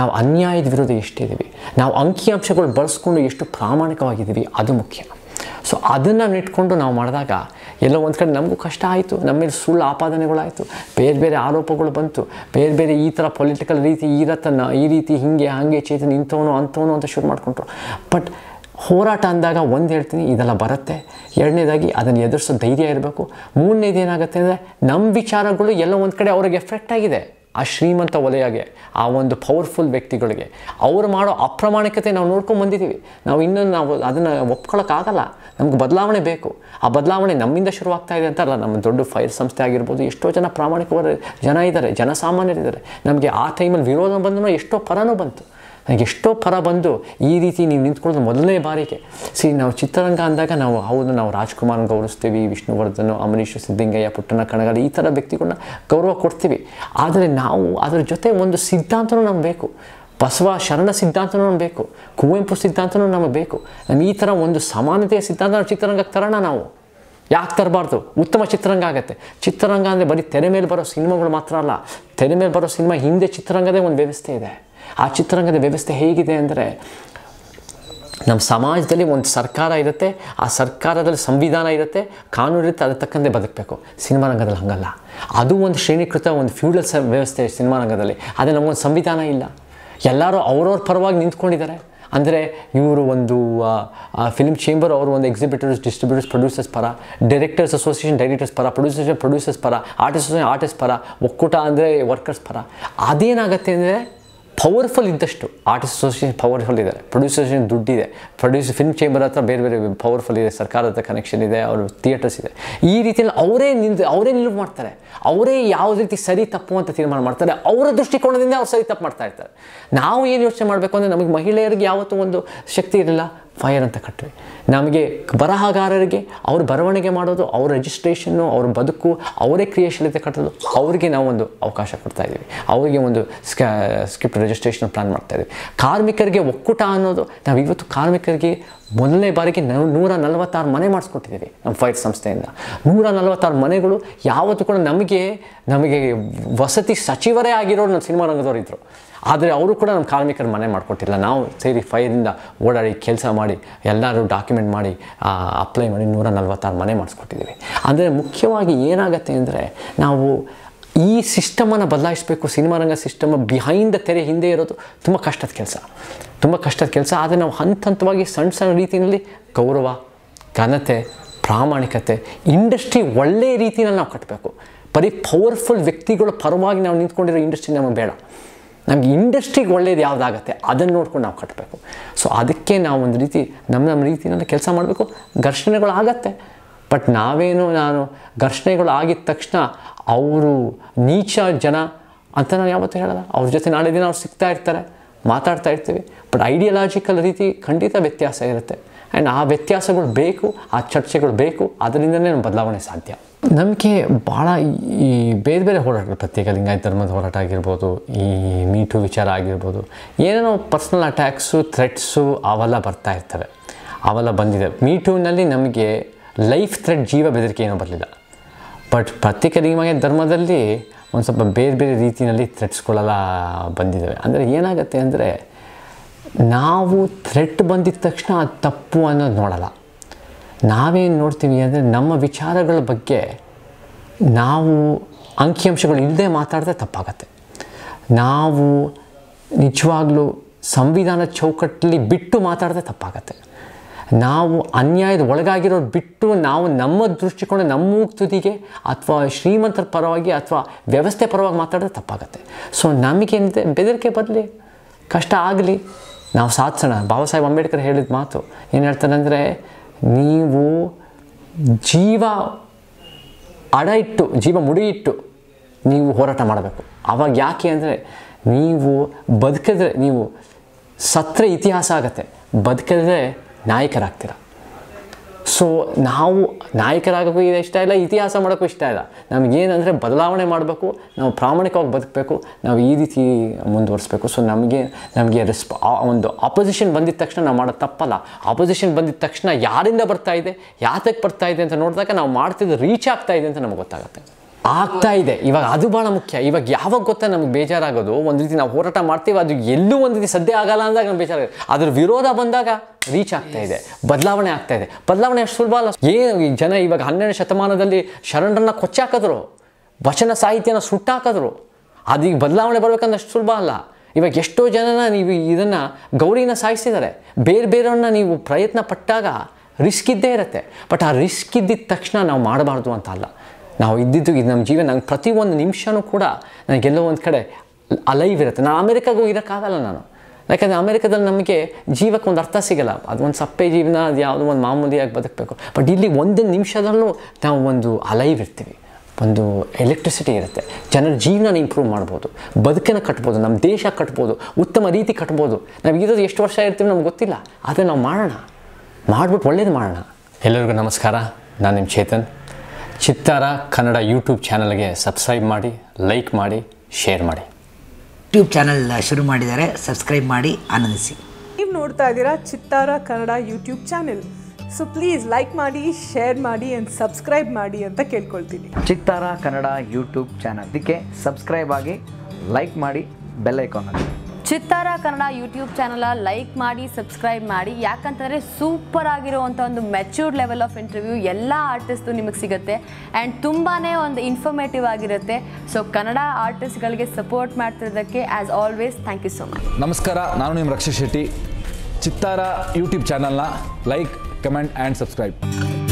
ನಾವು ಅನ್ಯಾಯದ ವಿರುದ್ಧ ಎಷ್ಟಿದ್ದೀವಿ, ನಾವು ಅಂಕಿಅಂಶಗಳು ಬಳಸ್ಕೊಂಡು ಎಷ್ಟು ಪ್ರಾಮಾಣಿಕವಾಗಿದ್ದೀವಿ ಅದು ಮುಖ್ಯ. ಸೊ ಅದನ್ನು ಇಟ್ಕೊಂಡು ನಾವು ಮಾಡಿದಾಗ ಎಲ್ಲೋ ಒಂದು ಕಡೆ ನಮಗೂ ಕಷ್ಟ ಆಯಿತು, ನಮ್ಮ ಮೇಲೆ ಸುಳ್ಳು ಆಪಾದನೆಗಳಾಯಿತು, ಬೇರೆ ಬೇರೆ ಆರೋಪಗಳು ಬಂತು, ಬೇರೆ ಬೇರೆ ಈ ಥರ ಪೊಲಿಟಿಕಲ್ ರೀತಿ ಈ ರೀತಿ ಹೀಗೆ ಹಾಗೆ ಚೇತನ ಇಂಥವನು ಅಂಥವನು ಅಂತ ಶುರು ಮಾಡಿಕೊಂಡ್ರು. ಬಟ್ ಹೋರಾಟ ಅಂದಾಗ ಒಂದು ಹೇಳ್ತೀನಿ, ಇದೆಲ್ಲ ಬರುತ್ತೆ. ಎರಡನೇದಾಗಿ ಅದನ್ನು ಎದುರಿಸೋ ಧೈರ್ಯ ಇರಬೇಕು. ಮೂರನೇದು ಏನಾಗುತ್ತೆ ಅಂದರೆ ನಮ್ಮ ವಿಚಾರಗಳು ಎಲ್ಲೋ ಒಂದು ಕಡೆ ಅವ್ರಿಗೆ ಎಫೆಕ್ಟ್ ಆಗಿದೆ, ಆ ಶ್ರೀಮಂತ ವಲಯಗೆ, ಆ ಒಂದು ಪವರ್ಫುಲ್ ವ್ಯಕ್ತಿಗಳಿಗೆ ಅವರು ಮಾಡೋ ಅಪ್ರಾಮಾಣಿಕತೆ ನಾವು ನೋಡ್ಕೊಂಡು ಬಂದಿದ್ದೀವಿ. ನಾವು ಇನ್ನೊಂದು ನಾವು ಅದನ್ನು ಒಪ್ಕೊಳ್ಳೋಕ್ಕಾಗಲ್ಲ, ನಮ್ಗೆ ಬದಲಾವಣೆ ಬೇಕು. ಆ ಬದಲಾವಣೆ ನಮ್ಮಿಂದ ಶುರುವಾಗ್ತಾ ಇದೆ ಅಂತಲ್ಲ, ನಮ್ಮ ದೊಡ್ಡ ಫೈರ್ ಸಂಸ್ಥೆ ಆಗಿರ್ಬೋದು, ಎಷ್ಟೋ ಜನ ಪ್ರಾಮಾಣಿಕವಾದ ಜನ ಇದ್ದಾರೆ, ಜನಸಾಮಾನ್ಯರಿದ್ದಾರೆ. ನಮಗೆ ಆ ಟೈಮಲ್ಲಿ ವಿರೋಧ ಬಂದನೋ ಎಷ್ಟೋ ಪರನೂ ಬಂತು, ನನಗೆ ಎಷ್ಟೋ ಪರ ಬಂದು ಈ ರೀತಿ ನೀವು ನಿಂತ್ಕೊಳ್ಳೋದು ಮೊದಲನೇ ಬಾರಿಗೆ. ಸಿ ನಾವು ಚಿತ್ರರಂಗ ಅಂದಾಗ ನಾವು ಹೌದು ನಾವು ರಾಜ್ಕುಮಾರ್ನ ಗೌರವಿಸ್ತೀವಿ, ವಿಷ್ಣುವರ್ಧನ್, ಅಮರೀಶ್, ಸಿದ್ದಿಂಗಯ್ಯ, ಪುಟ್ಟಣ್ಣ ಕಣಗಾಲ್ ಈ ಥರ ವ್ಯಕ್ತಿಗಳನ್ನ ಗೌರವ ಕೊಡ್ತೀವಿ. ಆದರೆ ನಾವು ಅದರ ಜೊತೆ ಒಂದು ಸಿದ್ಧಾಂತನೂ ನಮ್ಗೆ ಬೇಕು, ಬಸವ ಶರಣ ಸಿದ್ಧಾಂತನೂ ನಮ್ಗೆ ಬೇಕು, ಕುವೆಂಪು ಸಿದ್ಧಾಂತನೂ ನಮಗೆ ಬೇಕು. ನಮ್ಮ ಈ ಥರ ಒಂದು ಸಮಾನತೆಯ ಸಿದ್ಧಾಂತ ನಾವು ಚಿತ್ರರಂಗಕ್ಕೆ ತರೋಣ. ನಾವು ಯಾಕೆ ತರಬಾರ್ದು? ಉತ್ತಮ ಚಿತ್ರರಂಗ ಆಗುತ್ತೆ. ಚಿತ್ರರಂಗ ಅಂದರೆ ಬರೀ ತೆರೆ ಮೇಲೆ ಬರೋ ಸಿನಿಮಾಗಳು ಮಾತ್ರ ಅಲ್ಲ, ತೆರೆ ಮೇಲೆ ಬರೋ ಸಿನಿಮಾ ಹಿಂದೆ ಚಿತ್ರರಂಗದೇ ಒಂದು ವ್ಯವಸ್ಥೆ ಇದೆ. ಆ ಚಿತ್ರರಂಗದ ವ್ಯವಸ್ಥೆ ಹೇಗಿದೆ ಅಂದರೆ, ನಮ್ಮ ಸಮಾಜದಲ್ಲಿ ಒಂದು ಸರ್ಕಾರ ಇರುತ್ತೆ, ಆ ಸರ್ಕಾರದಲ್ಲಿ ಸಂವಿಧಾನ ಇರುತ್ತೆ, ಕಾನೂನು ಇರುತ್ತೆ, ಅದಕ್ಕೆ ತಕ್ಕಂತೆ ಬದುಕಬೇಕು. ಸಿನಿಮಾ ರಂಗದಲ್ಲಿ ಹಂಗಲ್ಲ. ಅದು ಒಂದು ಶ್ರೇಣೀಕೃತ ಒಂದು ಫ್ಯೂಡಲ್ ವ್ಯವಸ್ಥೆ ಸಿನಿಮಾ ರಂಗದಲ್ಲಿ. ಆದರೆ ನಮಗೊಂದು ಸಂವಿಧಾನ ಇಲ್ಲ. ಎಲ್ಲರೂ ಅವ್ರವ್ರ ಪರವಾಗಿ ನಿಂತ್ಕೊಂಡಿದ್ದಾರೆ. ಅಂದರೆ ಇವರು ಒಂದು ಫಿಲ್ಮ್ ಚೇಂಬರ್, ಅವರು ಒಂದು ಎಕ್ಸಿಬಿಟರ್ಸ್, ಡಿಸ್ಟ್ರಿಬ್ಯೂಟರ್ಸ್, ಪ್ರೊಡ್ಯೂಸರ್ಸ್ ಪರ, ಡೈರೆಕ್ಟರ್ಸ್ ಅಸೋಸಿಯೇಷನ್ ಡೈರೆಕ್ಟರ್ಸ್ ಪರ, ಪ್ರೊಡ್ಯೂಸರ್ಸ್ ಪರ, ಆರ್ಟಿಸ್ಟ್ ಪರ, ಒಕ್ಕೂಟ ಅಂದರೆ ವರ್ಕರ್ಸ್ ಪರ. ಅದೇನಾಗುತ್ತೆ ಅಂದರೆ, ಪವರ್ಫುಲ್ ಇದ್ದಷ್ಟು ಆರ್ಟಿಸ್ಟ್ ಅಸೋಸಿಯೇಷನ್ ಪವರ್ಫುಲ್ ಇದೆ, ಪ್ರೊಡ್ಯೂಸರ್ಸೇಷನ್ ದುಡ್ಡಿದೆ, ಫಿಲ್ಮ್ ಚೇಂಬರ್ ಹತ್ರ ಬೇರೆ ಬೇರೆ ಪವರ್ಫುಲ್ ಇದೆ, ಸರ್ಕಾರದ ಕನೆಕ್ಷನ್ ಇದೆ, ಅವರು ಥಿಯೇಟರ್ಸ್ ಇದೆ. ಈ ರೀತಿಯಲ್ಲಿ ಅವರೇ ನಿಲುವು ಮಾಡ್ತಾರೆ, ಅವರೇ ಯಾವ ರೀತಿ ಸರಿ ತಪ್ಪು ಅಂತ ತೀರ್ಮಾನ ಮಾಡ್ತಾರೆ. ಅವರ ದೃಷ್ಟಿಕೋನದಿಂದ ಅವ್ರು ಸರಿ ತಪ್ಪು ಮಾಡ್ತಾ ಇರ್ತಾರೆ. ನಾವು ಏನು ಯೋಚನೆ ಮಾಡಬೇಕು ಅಂದರೆ, ನಮಗೆ ಮಹಿಳೆಯರಿಗೆ ಯಾವತ್ತೂ ಒಂದು ಶಕ್ತಿ ಇರಲಿಲ್ಲ, ಫೈರ್ ಅಂತ ಕಟ್ಟಿವೆ. ನಮಗೆ ಬರಹಗಾರರಿಗೆ ಅವ್ರು ಬರವಣಿಗೆ ಮಾಡೋದು, ಅವ್ರ ರಿಜಿಸ್ಟ್ರೇಷನ್ನು, ಅವ್ರ ಬದುಕು, ಅವರೇ ಕ್ರಿಯೇಶನತೆ ಕಟ್ಟೋದು, ಅವರಿಗೆ ನಾವು ಒಂದು ಅವಕಾಶ ಕೊಡ್ತಾಯಿದ್ದೀವಿ, ಅವರಿಗೆ ಒಂದು ಸ್ಕ್ರಿಪ್ಟ್ ರಿಜಿಸ್ಟ್ರೇಷನ್ ಪ್ಲ್ಯಾನ್ ಮಾಡ್ತಾಯಿದ್ದೀವಿ. ಕಾರ್ಮಿಕರಿಗೆ ಒಕ್ಕೂಟ ಅನ್ನೋದು, ನಾವು ಇವತ್ತು ಕಾರ್ಮಿಕರಿಗೆ ಮೊದಲನೇ ಬಾರಿಗೆ 146 ಮನೆ ಮಾಡಿಸ್ಕೊಟ್ಟಿದ್ದೀವಿ ನಮ್ಮ ಫೈರ್ ಸಂಸ್ಥೆಯಿಂದ. 146 ಮನೆಗಳು ಯಾವತ್ತೂ ಕೂಡ ನಮಗೆ ವಸತಿ ಸಚಿವರೇ ಆಗಿರೋರು ನಮ್ಮ ಸಿನಿಮಾ ರಂಗದವ್ರು ಇದ್ದರು. ಆದರೆ ಅವರು ಕೂಡ ನಮ್ಮ ಕಾರ್ಮಿಕರು ಮನೆ ಮಾಡಿಕೊಟ್ಟಿಲ್ಲ. ನಾವು ಸೇರಿ ಫೈರಿಂದ ಓಡಾಡಿ ಕೆಲಸ ಮಾಡಿ ಎಲ್ಲರೂ ಡಾಕ್ಯುಮೆಂಟ್ ಮಾಡಿ ಅಪ್ಲೈ ಮಾಡಿ 146 ಮನೆ ಮಾಡಿಸ್ಕೊಟ್ಟಿದ್ದೀವಿ. ಅಂದರೆ ಮುಖ್ಯವಾಗಿ ಏನಾಗುತ್ತೆ ಅಂದರೆ, ನಾವು ಈ ಸಿಸ್ಟಮನ್ನು ಬದಲಾಯಿಸಬೇಕು. ಸಿನಿಮಾ ರಂಗ ಸಿಸ್ಟಮ್ ಬಿಹೈಂಡ್ ದ ತೆರೆ ಹಿಂದೆ ಇರೋದು ತುಂಬ ಕಷ್ಟದ ಕೆಲಸ. ಆದರೆ ನಾವು ಹಂತ ಹಂತವಾಗಿ ಸಣ್ಣ ರೀತಿಯಲ್ಲಿ ಗೌರವ, ಘನತೆ, ಪ್ರಾಮಾಣಿಕತೆ, ಇಂಡಸ್ಟ್ರಿ ಒಳ್ಳೆಯ ರೀತಿಯಲ್ಲಿ ನಾವು ಕಟ್ಟಬೇಕು. ಬರೀ ಪವರ್ಫುಲ್ ವ್ಯಕ್ತಿಗಳ ಪರವಾಗಿ ನಾವು ನಿಂತ್ಕೊಂಡಿರೋ ಇಂಡಸ್ಟ್ರಿ ನಮಗೆ ಬೇಡ. ನಮಗೆ ಇಂಡಸ್ಟ್ರಿಗೆ ಒಳ್ಳೇದು ಯಾವುದಾಗುತ್ತೆ ಅದನ್ನು ನೋಡ್ಕೊಂಡು ನಾವು ಕಟ್ಟಬೇಕು. ಸೊ ಅದಕ್ಕೆ ನಾವು ಒಂದು ರೀತಿ ನಮ್ಮ ರೀತಿಯಲ್ಲಿ ಕೆಲಸ ಮಾಡಬೇಕು. ಘರ್ಷಣೆಗಳಾಗತ್ತೆ, ಬಟ್ ನಾನು ಘರ್ಷಣೆಗಳು ಆಗಿದ ತಕ್ಷಣ ಅವರು ನೀಚ ಜನ ಅಂತ ನಾನು ಯಾವತ್ತೂ ಹೇಳಲ್ಲ. ಅವ್ರ ಜೊತೆ ನಾಳೆ ದಿನ ಅವ್ರು ಸಿಗ್ತಾ ಇರ್ತಾರೆ, ಮಾತಾಡ್ತಾ ಇರ್ತೀವಿ, ಬಟ್ ಐಡಿಯಾಲಜಿಕಲ್ ರೀತಿ ಖಂಡಿತ ವ್ಯತ್ಯಾಸ ಇರುತ್ತೆ. ಆ್ಯಂಡ್ ಆ ವ್ಯತ್ಯಾಸಗಳು ಬೇಕು, ಆ ಚರ್ಚೆಗಳು ಬೇಕು, ಅದರಿಂದಲೇ ನಮ್ಮ ಬದಲಾವಣೆ ಸಾಧ್ಯ. ನಮಗೆ ಭಾಳ ಈ ಬೇರೆ ಬೇರೆ ಹೋರಾಟಗಳು, ಪ್ರತ್ಯೇಕ ಲಿಂಗಾಯತ ಧರ್ಮದ ಹೋರಾಟ ಆಗಿರ್ಬೋದು, ಈ ಮೀಟು ವಿಚಾರ ಆಗಿರ್ಬೋದು, ಏನೇನೋ ಪರ್ಸ್ನಲ್ ಅಟ್ಯಾಕ್ಸು, ಥ್ರೆಟ್ಸು ಅವೆಲ್ಲ ಬರ್ತಾ ಇರ್ತವೆ, ಅವೆಲ್ಲ ಬಂದಿದೆ. ಮೀಟೂನಲ್ಲಿ ನಮಗೆ ಲೈಫ್ ಥ್ರೆಟ್, ಜೀವ ಬೆದರಿಕೆ ಏನೂ ಬರಲಿಲ್ಲ. ಬಟ್ ಪ್ರತ್ಯೇಕ ಲಿಂಗಾಯತ ಧರ್ಮದಲ್ಲಿ ಒಂದು ಸ್ವಲ್ಪ ಬೇರೆ ಬೇರೆ ರೀತಿಯಲ್ಲಿ ಥ್ರೆಟ್ಸ್ಗಳೆಲ್ಲ ಬಂದಿದ್ದಾವೆ. ಅಂದರೆ ಏನಾಗುತ್ತೆ ಅಂದರೆ, ನಾವು ಥ್ರೆಟ್ ಬಂದಿದ ತಕ್ಷಣ ಅದು ತಪ್ಪು ಅನ್ನೋದು ನೋಡೋಲ್ಲ. ನಾವೇನು ನೋಡ್ತೀವಿ ಅಂದರೆ, ನಮ್ಮ ವಿಚಾರಗಳ ಬಗ್ಗೆ ನಾವು ಅಂಕಿಅಂಶಗಳು ಇಲ್ಲದೆ ಮಾತಾಡಿದ್ರೆ ತಪ್ಪಾಗತ್ತೆ. ನಾವು ನಿಜವಾಗ್ಲೂ ಸಂವಿಧಾನ ಚೌಕಟ್ಟಲ್ಲಿ ಬಿಟ್ಟು ಮಾತಾಡಿದ್ರೆ ತಪ್ಪಾಗತ್ತೆ. ನಾವು ಅನ್ಯಾಯದ ಒಳಗಾಗಿರೋದು ಬಿಟ್ಟು ನಾವು ನಮ್ಮ ದೃಷ್ಟಿಕೋನ, ನಮ್ಮ ತುದಿಗೆ ಅಥವಾ ಶ್ರೀಮಂತರ ಪರವಾಗಿ ಅಥವಾ ವ್ಯವಸ್ಥೆ ಪರವಾಗಿ ಮಾತಾಡಿದ್ರೆ ತಪ್ಪಾಗತ್ತೆ. ಸೊ ನಮಗೇನಿದೆ, ಬೆದರಿಕೆ ಬರಲಿ, ಕಷ್ಟ ಆಗಲಿ, ನಾವು ಸಾಧಿಸೋಣ. ಬಾಬಾ ಸಾಹೇಬ್ ಅಂಬೇಡ್ಕರ್ ಹೇಳಿದ ಮಾತು ಏನು ಹೇಳ್ತಾರೆ ಅಂದರೆ, ನೀವು ಜೀವ ಅಡ ಇಟ್ಟು, ಜೀವ ಮುಡಿಯಿಟ್ಟು ನೀವು ಹೋರಾಟ ಮಾಡಬೇಕು. ಆವಾಗ ಯಾಕೆ ಅಂದರೆ, ನೀವು ಬದುಕಿದ್ರೆ, ನೀವು ಸತ್ರೆ ಇತಿಹಾಸ ಆಗುತ್ತೆ, ಬದುಕಿದ್ರೆ ನಾಯಕರಾಗ್ತೀರ. ಸೊ ನಾವು ನಾಯಕರಾಗೋಕ್ಕೂ ಇಷ್ಟ ಇಲ್ಲ, ಇತಿಹಾಸ ಮಾಡೋಕ್ಕೂ ಇಷ್ಟ ಇಲ್ಲ. ನಮಗೇನಂದರೆ ಬದಲಾವಣೆ ಮಾಡಬೇಕು, ನಾವು ಪ್ರಾಮಾಣಿಕವಾಗಿ ಬದುಕಬೇಕು, ನಾವು ಈ ರೀತಿ ಮುಂದುವರಿಸ್ಬೇಕು. ಸೊ ನಮಗೆ ಒಂದು ಆಪೊಸಿಷನ್ ಬಂದಿದ ತಕ್ಷಣ ನಾವು ಮಾಡೋದು ತಪ್ಪಲ್ಲ. ಆಪೊಸಿಷನ್ ಬಂದಿದ ತಕ್ಷಣ ಯಾರಿಂದ ಬರ್ತಾ ಇದೆ, ಯಾತಕ್ಕೆ ಬರ್ತಾ ಇದೆ ಅಂತ ನೋಡಿದಾಗ ನಾವು ಮಾಡ್ತಿದ್ದು ರೀಚ್ ಆಗ್ತಾ ಇದೆ ಅಂತ ನಮಗೆ ಗೊತ್ತಾಗುತ್ತೆ, ಆಗ್ತಾ ಇದೆ. ಇವಾಗ ಅದು ಭಾಳ ಮುಖ್ಯ. ಇವಾಗ ಯಾವಾಗ ಗೊತ್ತಾ ನಮ್ಗೆ ಬೇಜಾರಾಗೋದು, ಒಂದು ರೀತಿ ನಾವು ಹೋರಾಟ ಮಾಡ್ತೀವಿ, ಅದು ಎಲ್ಲೂ ಒಂದು ರೀತಿ ಸದ್ಯ ಆಗಲ್ಲ ಅಂದಾಗ ನಮ್ಗೆ ಬೇಜಾರಾಗ, ಅದ್ರ ವಿರೋಧ ಬಂದಾಗ ರೀಚ್ ಆಗ್ತಾ ಇದೆ, ಬದಲಾವಣೆ ಆಗ್ತಾ ಇದೆ. ಬದಲಾವಣೆ ಅಷ್ಟು ಸುಲಭ ಅಲ್ಲ. ಏನು ಜನ ಇವಾಗ 12ನೇ ಶತಮಾನದಲ್ಲಿ ಶರಣರನ್ನ ಕೊಚ್ಚಾಕಿದ್ರು, ವಚನ ಸಾಹಿತ್ಯನ ಸುಟ್ಟಾಕಿದ್ರು, ಅದೀಗ ಬದಲಾವಣೆ ಬರಬೇಕಂದ್ರೆ ಅಷ್ಟು ಸುಲಭ ಅಲ್ಲ. ಇವಾಗ ಎಷ್ಟೋ ಜನನ ನೀವು ಇದನ್ನು ಗೌರಿನ ಸಾಯಿಸಿದ್ದಾರೆ. ಬೇರೆ ಬೇರೆಯವ್ರನ್ನ ನೀವು ಪ್ರಯತ್ನ ಪಟ್ಟಾಗ ರಿಸ್ಕ್ ಇದ್ದೇ ಇರುತ್ತೆ. ಬಟ್ ಆ ರಿಸ್ಕ್ ಇದ್ದಿದ್ದ ತಕ್ಷಣ ನಾವು ಮಾಡಬಾರ್ದು ಅಂತ ಅಲ್ಲ. ನಾವು ಇದ್ದಿದ್ದು ಇದು ನಮ್ಮ ಜೀವನ. ನಂಗೆ ಪ್ರತಿಯೊಂದು ನಿಮಿಷವೂ ಕೂಡ ನನಗೆಲ್ಲೋ ಒಂದು ಕಡೆ ಅಲೈವ್ ಇರುತ್ತೆ. ನಾನು ಅಮೇರಿಕಾಗೂ ಇರೋಕ್ಕಾಗಲ್ಲ ನಾನು, ಯಾಕಂದರೆ ಅಮೇರಿಕಾದಲ್ಲಿ ನಮಗೆ ಜೀವಕ್ಕೊಂದು ಅರ್ಥ ಸಿಗಲ್ಲ. ಅದು ಒಂದು ಸಪ್ಪೆ ಜೀವನ, ಅದು ಯಾವುದೋ ಒಂದು ಮಾಮೂಲಿಯಾಗಿ ಬದುಕಬೇಕು. ಬಟ್ ಇಲ್ಲಿ ಒಂದು ನಿಮಿಷದಲ್ಲೂ ನಾವು ಒಂದು ಅಲೈವ್ ಇರ್ತೀವಿ. ಒಂದು ಎಲೆಕ್ಟ್ರಿಸಿಟಿ ಇರುತ್ತೆ ಜನರ ಜೀವನ ಇಂಪ್ರೂವ್ ಮಾಡಬಹುದು ಬದುಕನ್ನ ಕಟ್ಟಬಹುದು ನಮ್ಮ ದೇಶ ಕಟ್ಟಬಹುದು ಉತ್ತಮ ರೀತಿ ಕಟ್ಟಬಹುದು ನಾವು ಇರೋದು ಎಷ್ಟು ವರ್ಷ ಇರ್ತೀವಿ ನಮಗೆ ಗೊತ್ತಿಲ್ಲ ಆದರೆ ನಾವು ಮಾಡೋಣ ಮಾಡ್ಬಿಟ್ಟು ಒಳ್ಳೆಯದು ಮಾಡೋಣ ಎಲ್ಲರಿಗೂ ನಮಸ್ಕಾರ ನಾನು ನಿಮ್ಮ ಚೇತನ್ ಚಿತ್ತಾರ ಕನ್ನಡ YouTube ಚಾನೆಲ್ ಗೆ ಸಬ್ಸ್ಕ್ರೈಬ್ ಮಾಡಿ ಲೈಕ್ ಮಾಡಿ ಶೇರ್ ಮಾಡಿ YouTube ಚಾನೆಲ್ ಶುರು ಮಾಡಿದರೆ ಸಬ್ಸ್ಕ್ರೈಬ್ ಮಾಡಿ ಆನಂದಿಸಿ ನೀವು ನೋಡ್ತಾ ಇದ್ದೀರಾ ಚಿತ್ತಾರ ಕನ್ನಡ YouTube channel So please like Madi, share Madi and subscribe Madi anta kelkoltini. Chittara Kannada YouTube channel. Dikke subscribe aagi, like Madi, bell icon alli. Chittara Kannada YouTube channel like Madi, subscribe Madi. Yakantare super agiruvantu ondu mature level of interview ella artists niಮಗೆ ಸಿಗುತ್ತೆ and ತುಂಬಾನೇ ಒಂದು informative ಆಗಿರುತ್ತೆ. So Kannada artists galige support ಮಾಡ್ತಿರೋದಕ್ಕೆ as always thank you so much. ನಮಸ್ಕಾರ ನಾನು ನಿಮ್ಮ ರಕ್ಷಿತ್ ಶೆಟ್ಟಿ. Chittara YouTube channel like comment and subscribe.